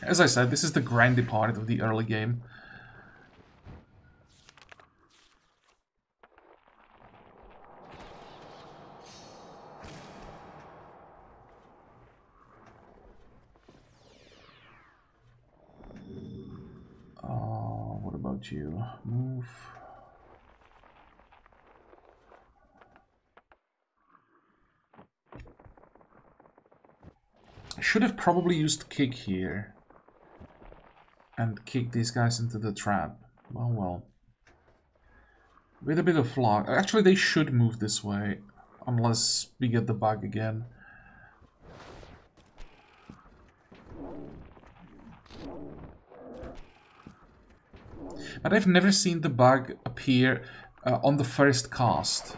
As I said, this is the grindy part of the early game. You move. I should have probably used kick here and kick these guys into the trap. Well, well. With a bit of luck. Actually, they should move this way unless we get the bug again. But I've never seen the bug appear uh, on the first cast.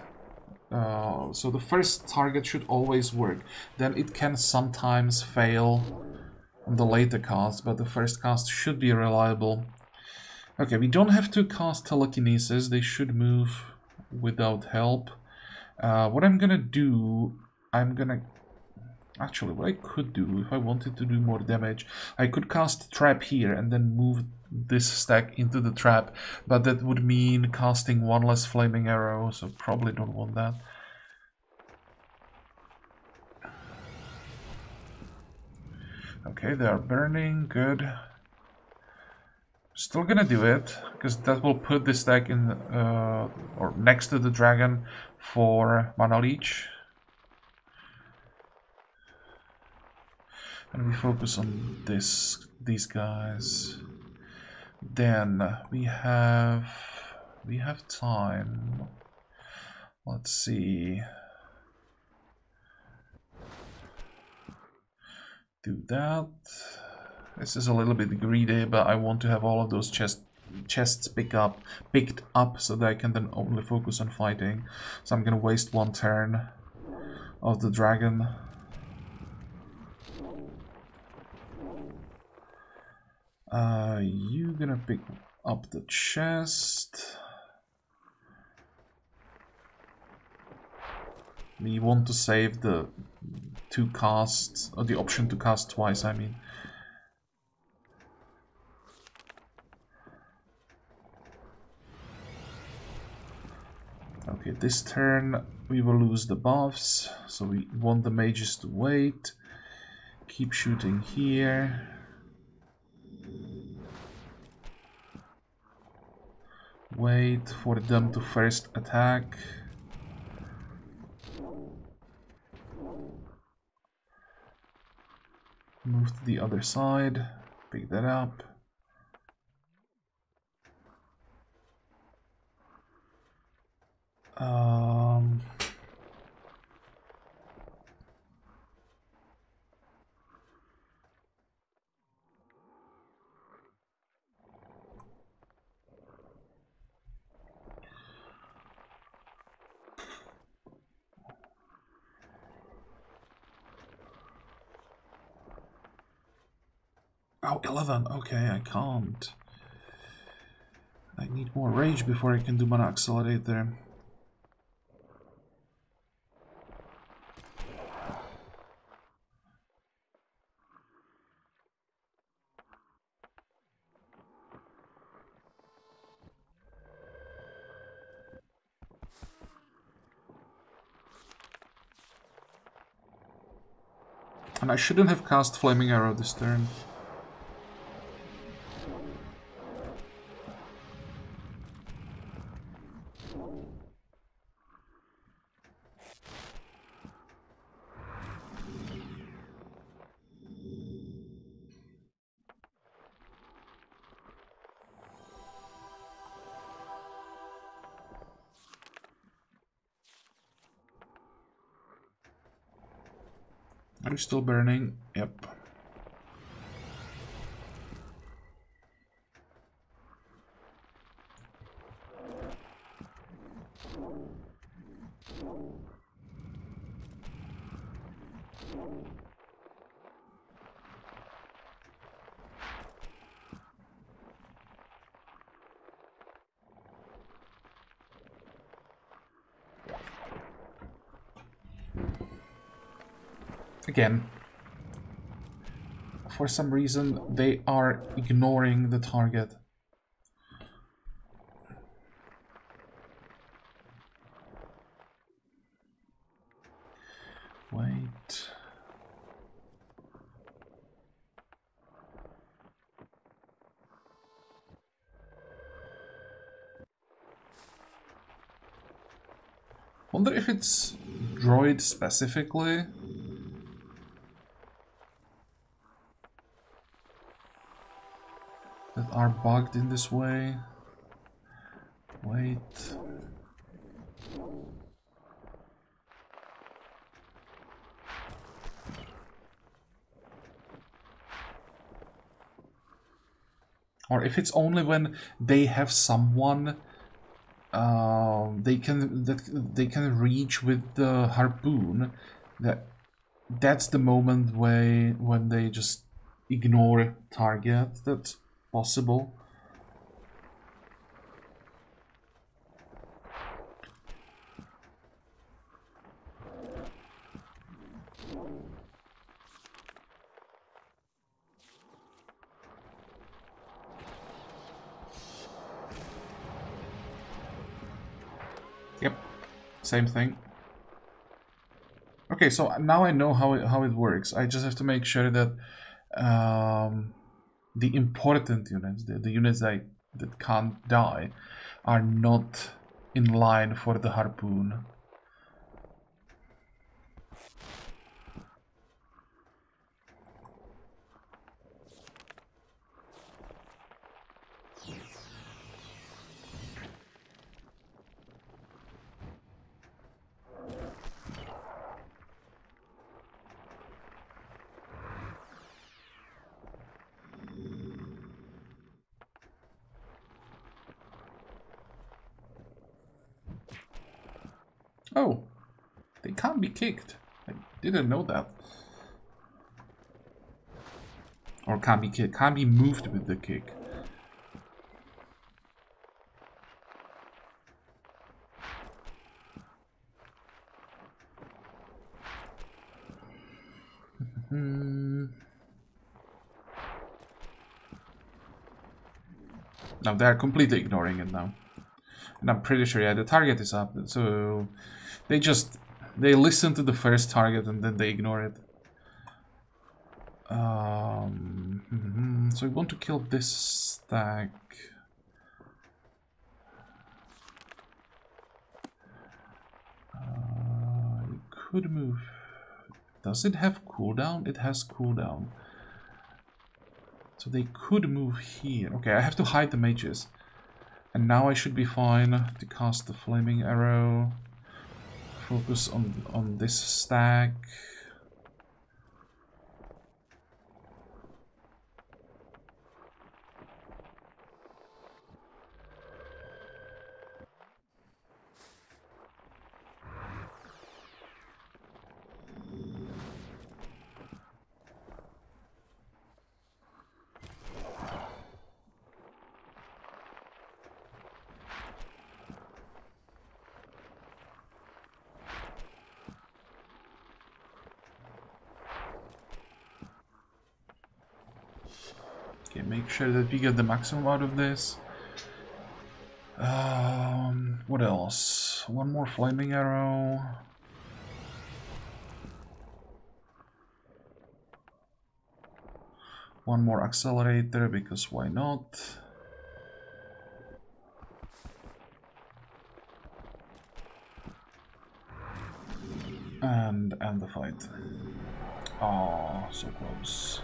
Uh, so the first target should always work. Then it can sometimes fail on the later cast, but the first cast should be reliable. Okay, we don't have to cast telekinesis. They should move without help. Uh, what I'm gonna do, I'm gonna... Actually, what I could do, if I wanted to do more damage, I could cast Trap here and then move this stack into the trap, but that would mean casting one less Flaming Arrow, so probably don't want that. Okay, they are burning, good. Still gonna do it, because that will put this stack in, uh, or next to the dragon for Mana Leech. And we focus on this, these guys. Then we have we have time. Let's see. Do that. This is a little bit greedy, but I want to have all of those chests chests pick up picked up so that I can then only focus on fighting. So I'm gonna waste one turn of the dragon. Uh, you're gonna pick up the chest. We want to save the two casts, or the option to cast twice, I mean. Okay, this turn we will lose the buffs, so we want the mages to wait. Keep shooting here. Wait for them to first attack. Move to the other side, pick that up. Um, Oh, eleven. Okay, I can't. I need more rage before I can do Mana Accelerator. And I shouldn't have cast Flaming Arrow this turn. Are you still burning? Yep. Again, for some reason they are ignoring the target. Wait. Wonder if it's droid specifically. Are bugged in this way. Wait. Or if it's only when they have someone uh, they can that they can reach with the harpoon, that that's the moment where when they just ignore target. That's possible. Yep, same thing. Okay, so now I know how it, how it works. I just have to make sure that um, the important units, the, the units that, that can't die, are not in line for the harpoon. Oh, they can't be kicked. I didn't know that. Or can't be kicked, can't be moved with the kick. Now they're completely ignoring it now. And I'm pretty sure, yeah, the target is up, so they just, they listen to the first target and then they ignore it. Um, so we want to kill this stack. Uh, you could move. Does it have cooldown? It has cooldown. So they could move here. Okay, I have to hide the mages. And now I should be fine to cast the flaming arrow. Focus on on this stack. Okay, make sure that we get the maximum out of this. Um, what else? One more flaming arrow. One more accelerator, because why not? And end the fight. Oh, so close.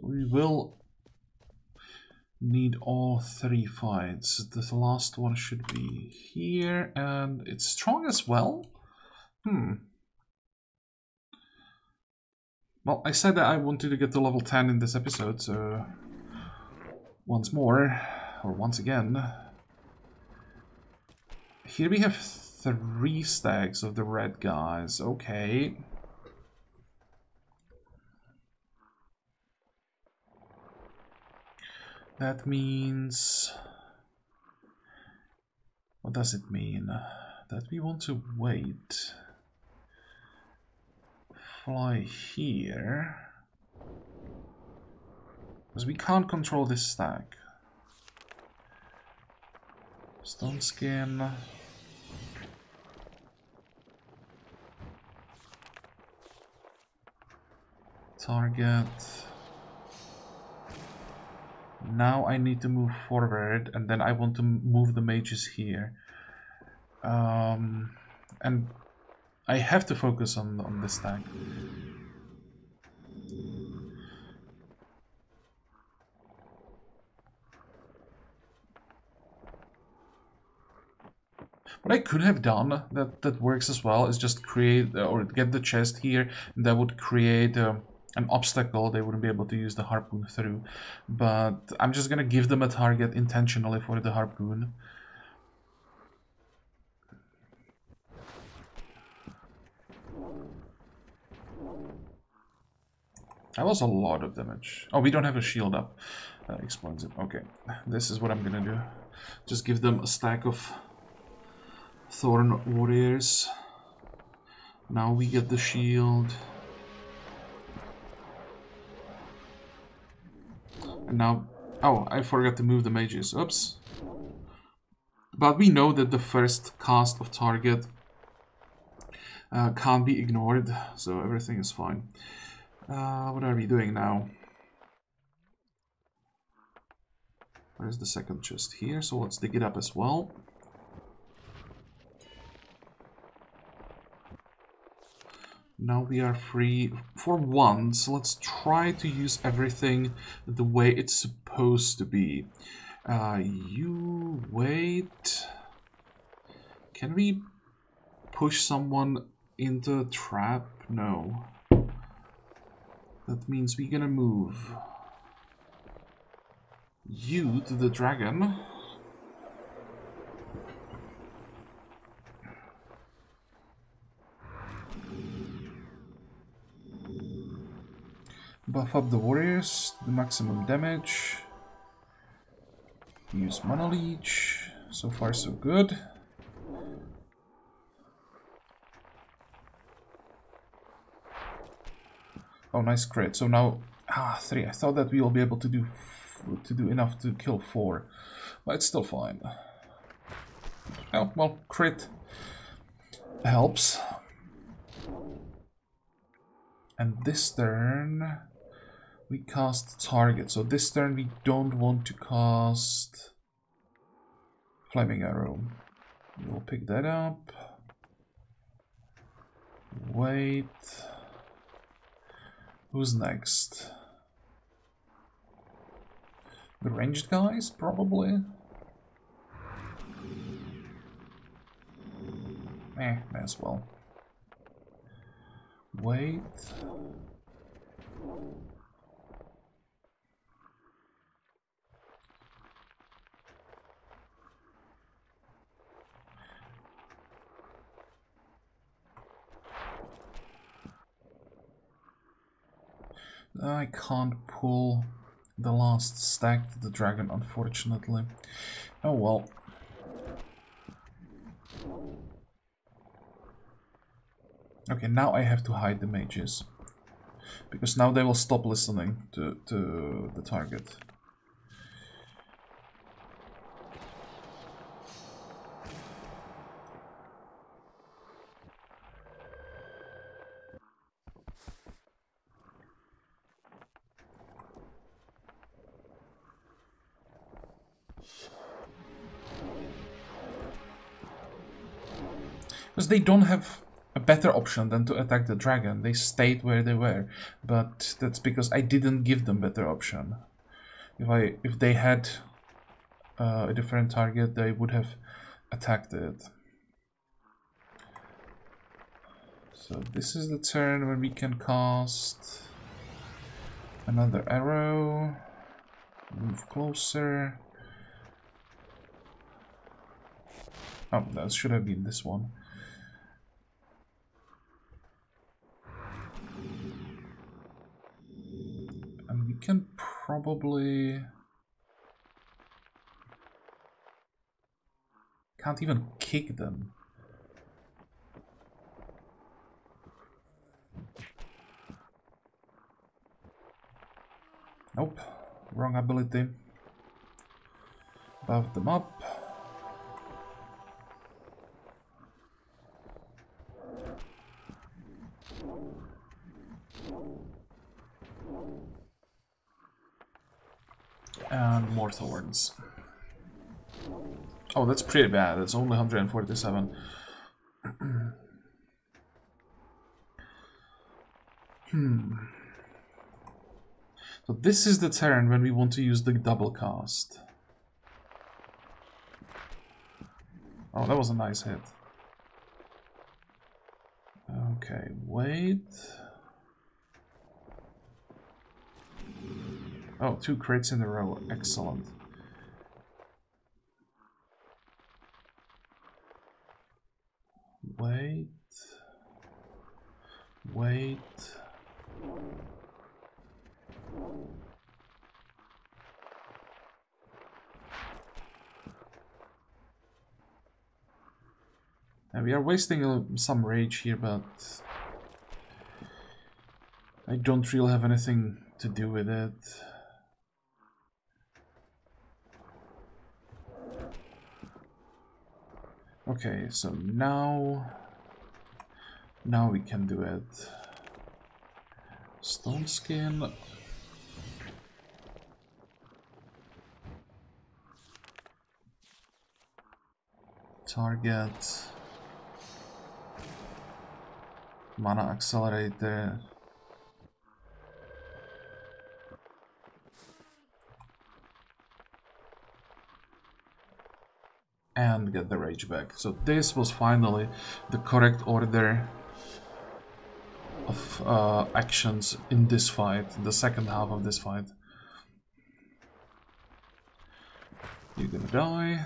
We will need all three fights. This last one should be here, and it's strong as well. Hmm. Well, I said that I wanted to get to level ten in this episode, so once more, or once again. Here we have three stacks of the red guys. Okay. That means, what does it mean? That we want to wait, fly here, because we can't control this stack. Stone skin. Target. Now I need to move forward, and then I want to move the mages here. Um, and I have to focus on, on this tank. What I could have done that, that works as well is just create, or get the chest here, and that would create a an obstacle they wouldn't be able to use the harpoon through. But I'm just gonna give them a target intentionally for the harpoon. That was a lot of damage. Oh, we don't have a shield up. Uh, explains it. Okay, this is what I'm gonna do. Just give them a stack of Thorn Warriors. Now we get the shield. And now... Oh, I forgot to move the mages. Oops. But we know that the first cast of target uh, can't be ignored, so everything is fine. Uh, what are we doing now? Where's the second chest? Here, so let's dig it up as well. Now we are free for once. Let's try to use everything the way it's supposed to be. Uh, you wait. Can we push someone into a trap? No. That means we're gonna move you to the dragon. Buff up the warriors to the maximum damage. Use Mana Leech. So far so good. Oh, nice crit. So now, ah, three. I thought that we will be able to do to do enough to kill four, but it's still fine. Oh well, crit helps. And this turn we cast target. So this turn we don't want to cast Flaming Arrow. We'll pick that up. Wait. Who's next? The ranged guys, probably? Eh, may as well. Wait. I can't pull the last stack to the dragon, unfortunately. Oh well. Okay, now I have to hide the mages. Because now they will stop listening to, to the target. Because they don't have a better option than to attack the dragon. They stayed where they were, but that's because I didn't give them better option. If I, if they had uh, a different target, they would have attacked it. So this is the turn when we can cast another arrow. Move closer. Oh, that should have been this one. And we can probably... Can't even kick them. Nope, wrong ability. Buff them up. And more thorns. Oh, that's pretty bad. It's only one hundred forty-seven. Hmm. So this is the turn when we want to use the double cast. Oh, that was a nice hit. Okay, wait. Oh, two crits in a row. Excellent. Wait. Wait. And we are wasting uh, some rage here, but I don't really have anything to do with it. Okay, so now, now we can do it. Stone skin. Target. Mana accelerator. And get the rage back. So this was finally the correct order of uh, actions in this fight, the second half of this fight. You're gonna die.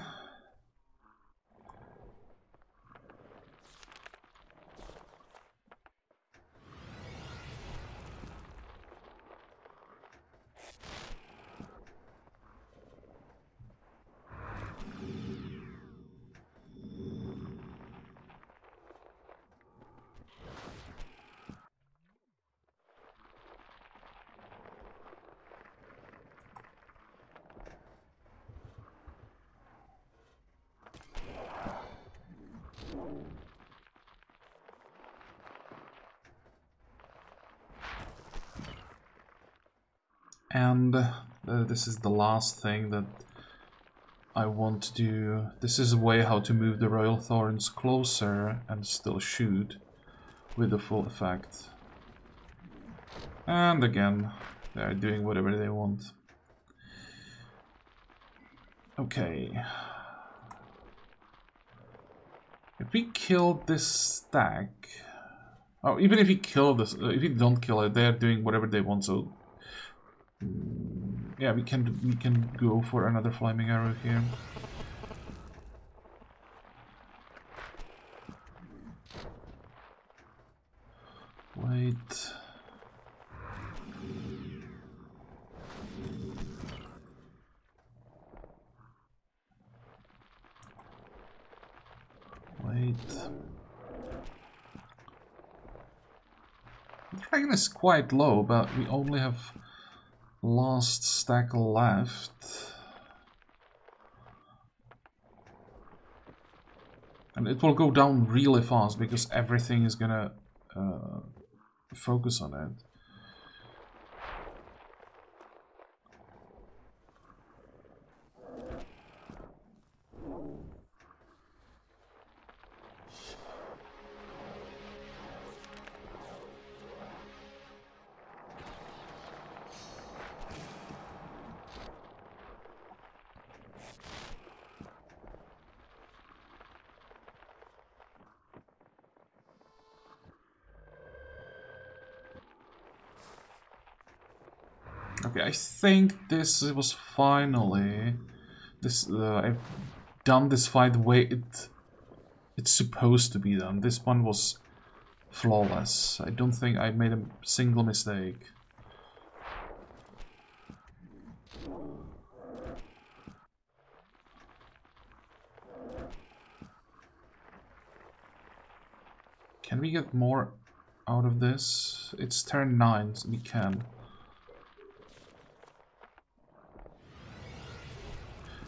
And uh, this is the last thing that I want to do. This is a way how to move the Royal Thorns closer and still shoot with the full effect. And again, they are doing whatever they want. Okay. If we kill this stack... Oh, even if we kill this... If we don't kill it, they are doing whatever they want, so... Yeah, we can we can go for another flaming arrow here. Wait. Wait. The dragon is quite low, but we only have last stack left, and it will go down really fast because everything is gonna uh, focus on it. Okay, I think this was finally this. Uh, I've done this fight the way it it's supposed to be done. This one was flawless. I don't think I made a single mistake. Can we get more out of this? It's turn nine, so we can.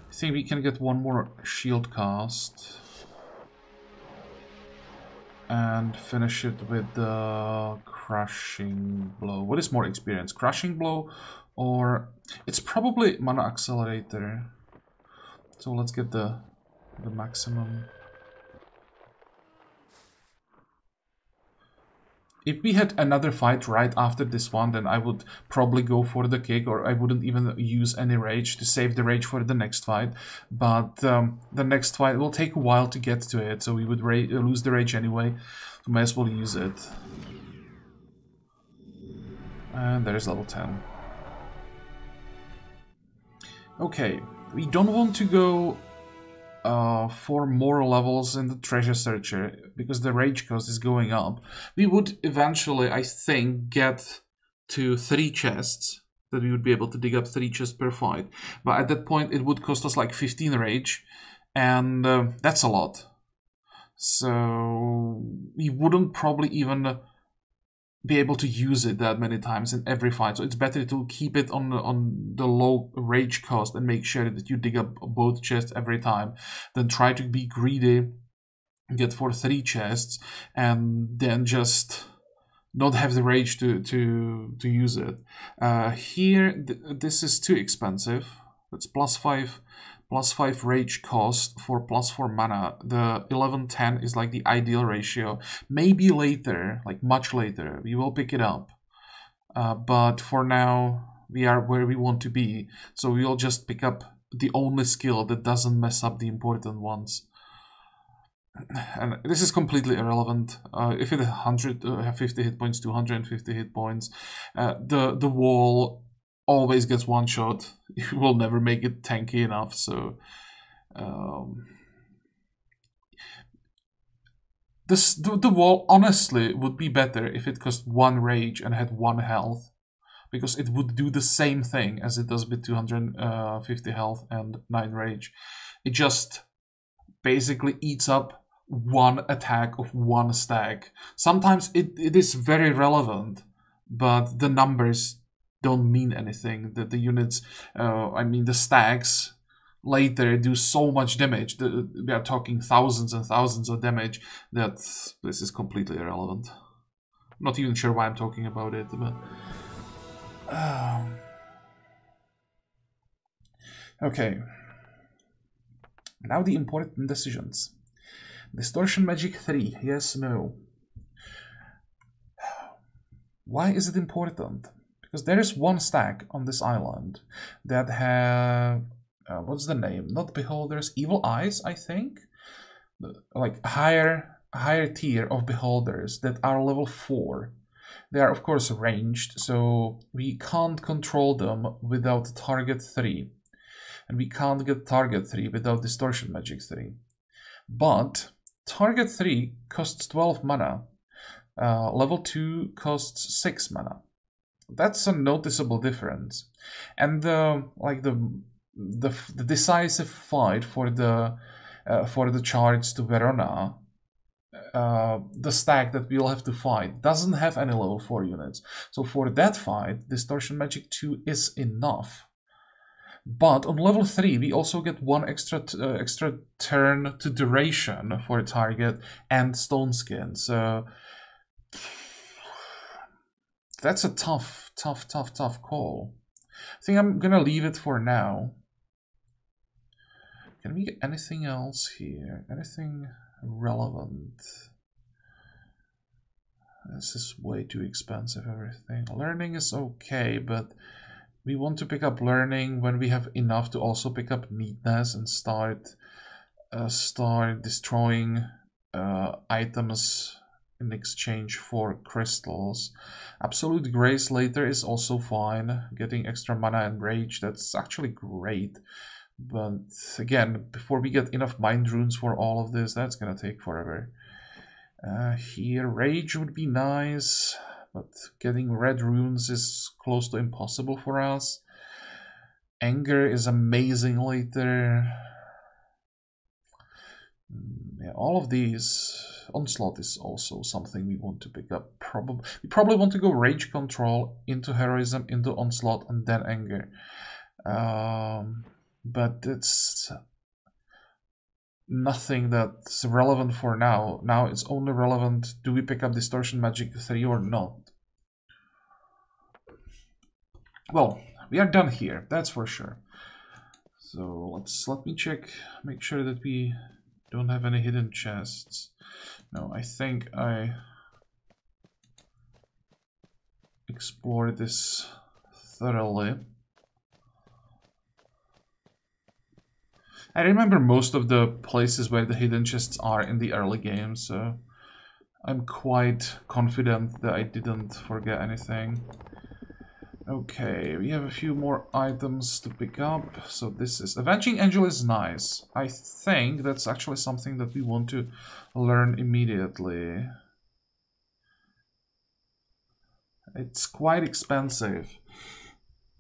I think we can get one more shield cast and finish it with the crushing blow. What is more experience, crushing blow, or it's probably mana accelerator? So let's get the the maximum. If we had another fight right after this one, then I would probably go for the kick, or I wouldn't even use any rage to save the rage for the next fight. But um, the next fight will take a while to get to it, so we would ra lose the rage anyway. So might as well use it. And there's level ten. Okay, we don't want to go uh, for more levels in the Treasure Searcher, because the rage cost is going up. We would eventually, I think, get to three chests, that we would be able to dig up three chests per fight. But at that point, it would cost us like fifteen rage, and uh, that's a lot. So we wouldn't probably even be able to use it that many times in every fight. So it's better to keep it on the, on the low rage cost and make sure that you dig up both chests every time, than try to be greedy, get for three chests, and then just not have the rage to to to use it. Uh, here, th this is too expensive. That's plus five, plus five rage cost for plus four mana. The eleven ten is like the ideal ratio. Maybe later, like much later, we will pick it up. Uh, but for now, we are where we want to be. So we will just pick up the only skill that doesn't mess up the important ones. And this is completely irrelevant. Uh, if it one hundred fifty hit points, two hundred fifty hit points, uh, the the wall always gets one shot. You will never make it tanky enough. So um, this the, the wall honestly would be better if it cost one rage and had one health, because it would do the same thing as it does with two hundred fifty health and nine rage. It just basically eats up one attack of one stack. Sometimes it, it is very relevant, but the numbers don't mean anything. The, the units, uh, I mean the stacks, later do so much damage. The, we are talking thousands and thousands of damage that this is completely irrelevant. I'm not even sure why I'm talking about it, but... Um, okay. Now the important decisions. Distortion Magic three, yes, no. Why is it important? Because there is one stack on this island that have... Uh, what's the name? Not Beholders, Evil Eyes, I think? Like higher, higher tier of Beholders that are level four. They are of course ranged, so we can't control them without target three. And we can't get target three without Distortion Magic three. But target three costs twelve mana. Uh, level two costs six mana. That's a noticeable difference. And the like the the, the decisive fight for the uh, for the charge to Verona, uh, the stack that we'll have to fight doesn't have any level four units. So for that fight, Distortion Magic two is enough. But on level three, we also get one extra uh, extra turn to duration for a target and stone skin. So that's a tough, tough, tough, tough call. I think I'm gonna leave it for now. Can we get anything else here? Anything relevant? This is way too expensive, everything. Learning is okay, but... we want to pick up learning when we have enough to also pick up neatness and start uh, start destroying uh, items in exchange for crystals. Absolute Grace later is also fine. Getting extra mana and rage, that's actually great. But again, before we get enough mind runes for all of this, that's gonna take forever. Uh, here, rage would be nice. But getting red runes is close to impossible for us. Anger is amazing later. Yeah, all of these. Onslaught is also something we want to pick up. Probably, we probably want to go Rage Control into Heroism, into Onslaught, and then Anger. Um, but it's nothing that's relevant for now. Now it's only relevant, do we pick up Distortion Magic three or not? Well, we are done here, that's for sure. So let's let me check, make sure that we don't have any hidden chests. No, I think I explored this thoroughly. I remember most of the places where the hidden chests are in the early game, so I'm quite confident that I didn't forget anything. Okay, we have a few more items to pick up. So this is... Avenging Angel is nice. I think that's actually something that we want to learn immediately. It's quite expensive.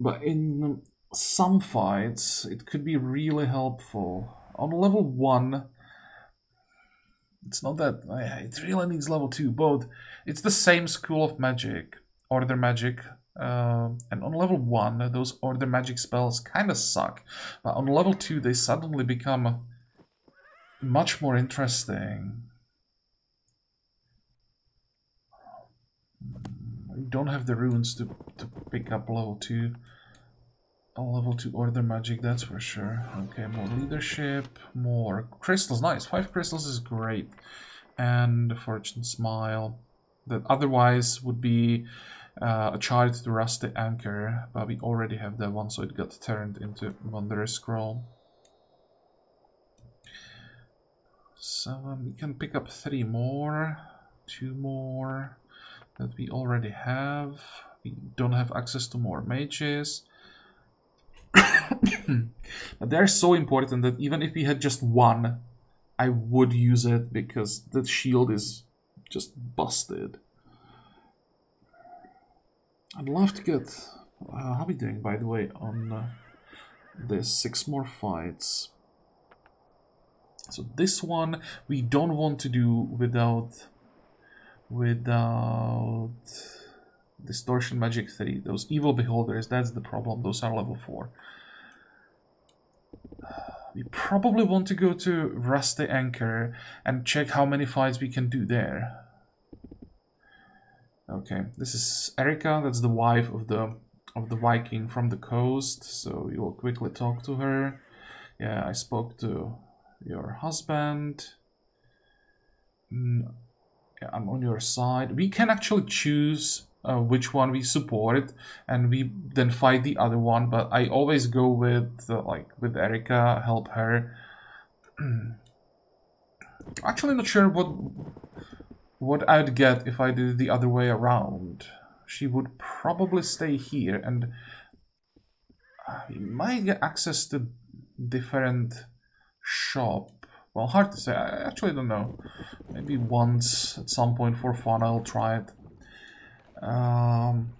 But in some fights, it could be really helpful. On level one... It's not that... It really needs level two, both. It's the same school of magic. Order magic. Uh, and on level one, those order magic spells kind of suck. But on level two, they suddenly become much more interesting. We don't have the runes to, to pick up level two. On level two order magic, that's for sure. Okay, more leadership, more crystals. Nice, five crystals is great. And the fortune smile. That otherwise would be... Uh, a child to Rusty Anchor, but we already have that one, so it got turned into Wanderer's Scroll. So um, we can pick up three more, two more that we already have. We don't have access to more mages. But they're so important that even if we had just one, I would use it because that shield is just busted. I'd love to get... Uh, how are we doing, by the way, on uh, this? Six more fights. So this one we don't want to do without... Without... Distortion Magic three. Those evil beholders, that's the problem. Those are level four. Uh, we probably want to go to Rusty Anchor and check how many fights we can do there. Okay, this is Erika, that's the wife of the of the Viking from the coast, so we will quickly talk to her. Yeah, I spoke to your husband. Mm, yeah, I'm on your side. We can actually choose uh, which one we support, and we then fight the other one, but I always go with, uh, like, with Erika, help her. Actually, not sure what... What I'd get if I did it the other way around. She would probably stay here, and I might get access to different shop. Well, hard to say. I actually don't know. Maybe once at some point for fun I'll try it. Um,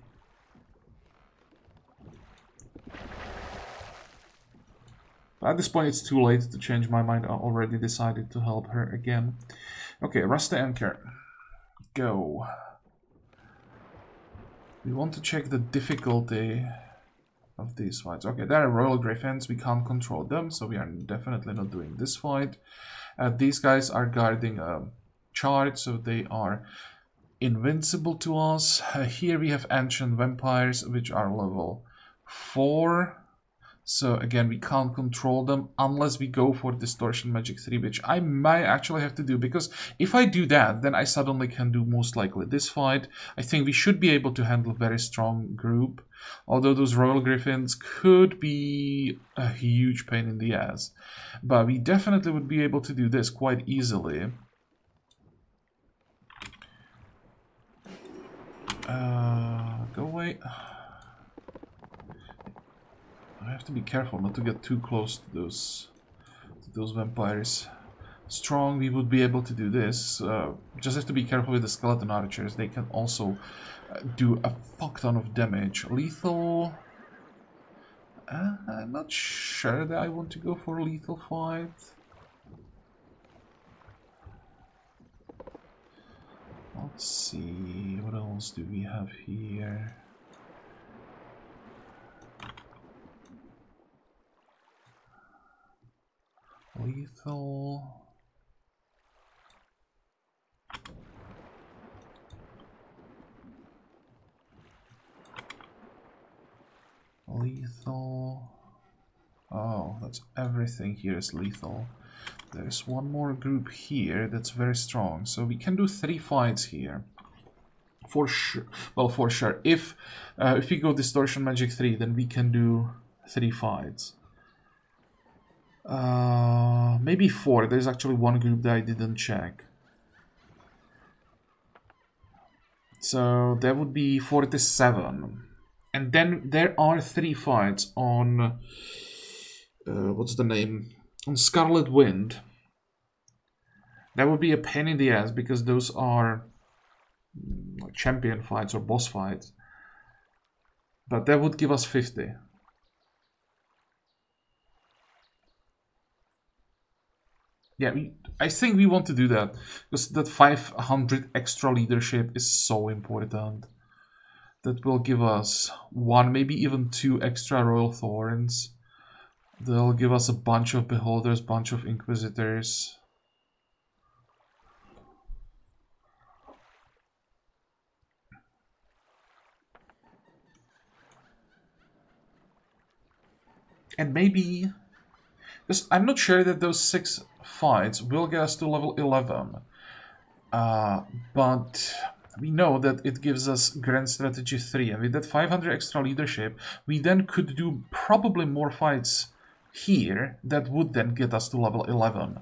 at this point it's too late to change my mind. I already decided to help her again. Okay, Rusty Anchor. Go. We want to check the difficulty of these fights. Okay, there are Royal Griffins. We can't control them, so we are definitely not doing this fight. Uh, these guys are guarding a chart, so they are invincible to us. Uh, here we have Ancient Vampires, which are level four. So again, we can't control them unless we go for Distortion Magic three, which I might actually have to do, because if I do that, then I suddenly can do most likely this fight. I think we should be able to handle a very strong group, although those Royal Griffins could be a huge pain in the ass. But we definitely would be able to do this quite easily. Uh, go away. I have to be careful not to get too close to those to those vampires. Strong, we would be able to do this. Uh, just have to be careful with the skeleton archers. They can also uh, do a fuck ton of damage. Lethal. Uh, I'm not sure that I want to go for a lethal fight. Let's see, what else do we have here? Lethal. Lethal. Oh, that's everything here is lethal. There's one more group here that's very strong. So we can do three fights here. For sure. Well, for sure. If, uh, if we go Distortion Magic three, then we can do three fights. Uh, maybe four. There's actually one group that I didn't check. So that would be forty-seven. And then there are three fights on... Uh, what's the name? On Scarlet Wind. That would be a pain in the ass, because those are like champion fights or boss fights. But that would give us fifty. Yeah, we, I think we want to do that. Because that five hundred extra leadership is so important. That will give us one, maybe even two extra Royal Thorns. They'll give us a bunch of Beholders, bunch of Inquisitors. And maybe... because I'm not sure that those six fights will get us to level eleven. Uh, but... we know that it gives us Grand Strategy three, and with that five hundred extra leadership, we then could do probably more fights here that would then get us to level eleven.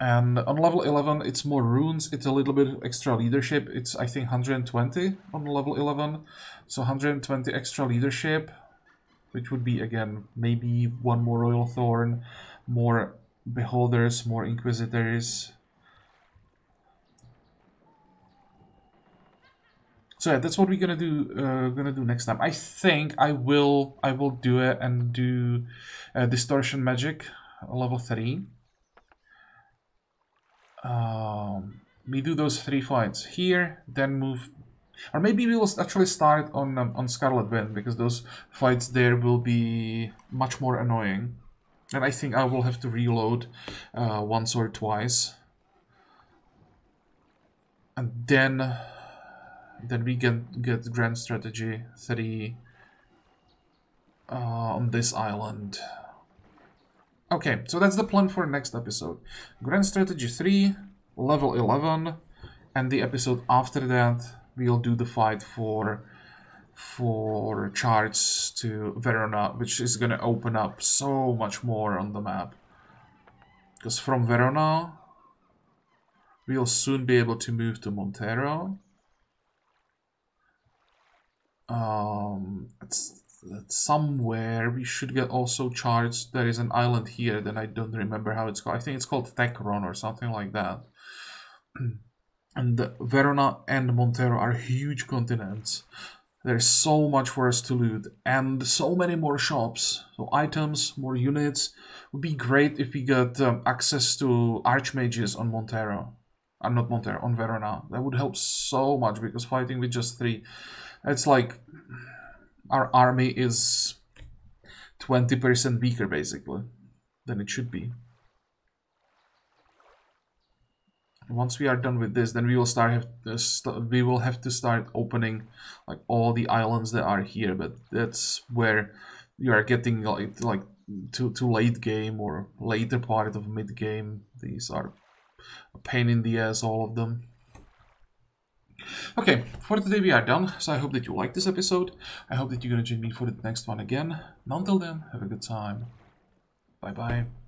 And on level eleven, it's more runes, it's a little bit of extra leadership. It's, I think, one hundred twenty on level eleven. So one hundred twenty extra leadership, which would be, again, maybe one more Royal Thorn, more Beholders, more Inquisitors. So yeah, that's what we're gonna do. Uh, gonna do next time. I think I will. I will do it and do uh, Distortion Magic, level three. Um, we do those three fights here, then move, or maybe we will actually start on um, on Scarlet Wind, because those fights there will be much more annoying, and I think I will have to reload uh, once or twice, and then. Then we can get Grand Strategy three uh, on this island. Okay, so that's the plan for next episode. Grand Strategy three, level eleven, and the episode after that we'll do the fight for for charts to Verona, which is gonna open up so much more on the map. Because from Verona we'll soon be able to move to Montero. Um, it's, it's somewhere we should get also charts. There is an island here that I don't remember how it's called. I think it's called Tecron or something like that. And Verona and Montero are huge continents. There's so much for us to loot and so many more shops. So items, more units. It would be great if we got um, access to Archmages on Montero. Uh, not Montero, on Verona. That would help so much, because fighting with just three... it's like our army is twenty percent weaker, basically, than it should be. Once we are done with this, then we will start. Have to st we will have to start opening like all the islands that are here. But that's where you are getting like like too too late game or later part of mid game. These are a pain in the ass, all of them. Okay, for today we are done, so I hope that you liked this episode. I hope that you're gonna join me for the next one again. And until then, have a good time. Bye-bye.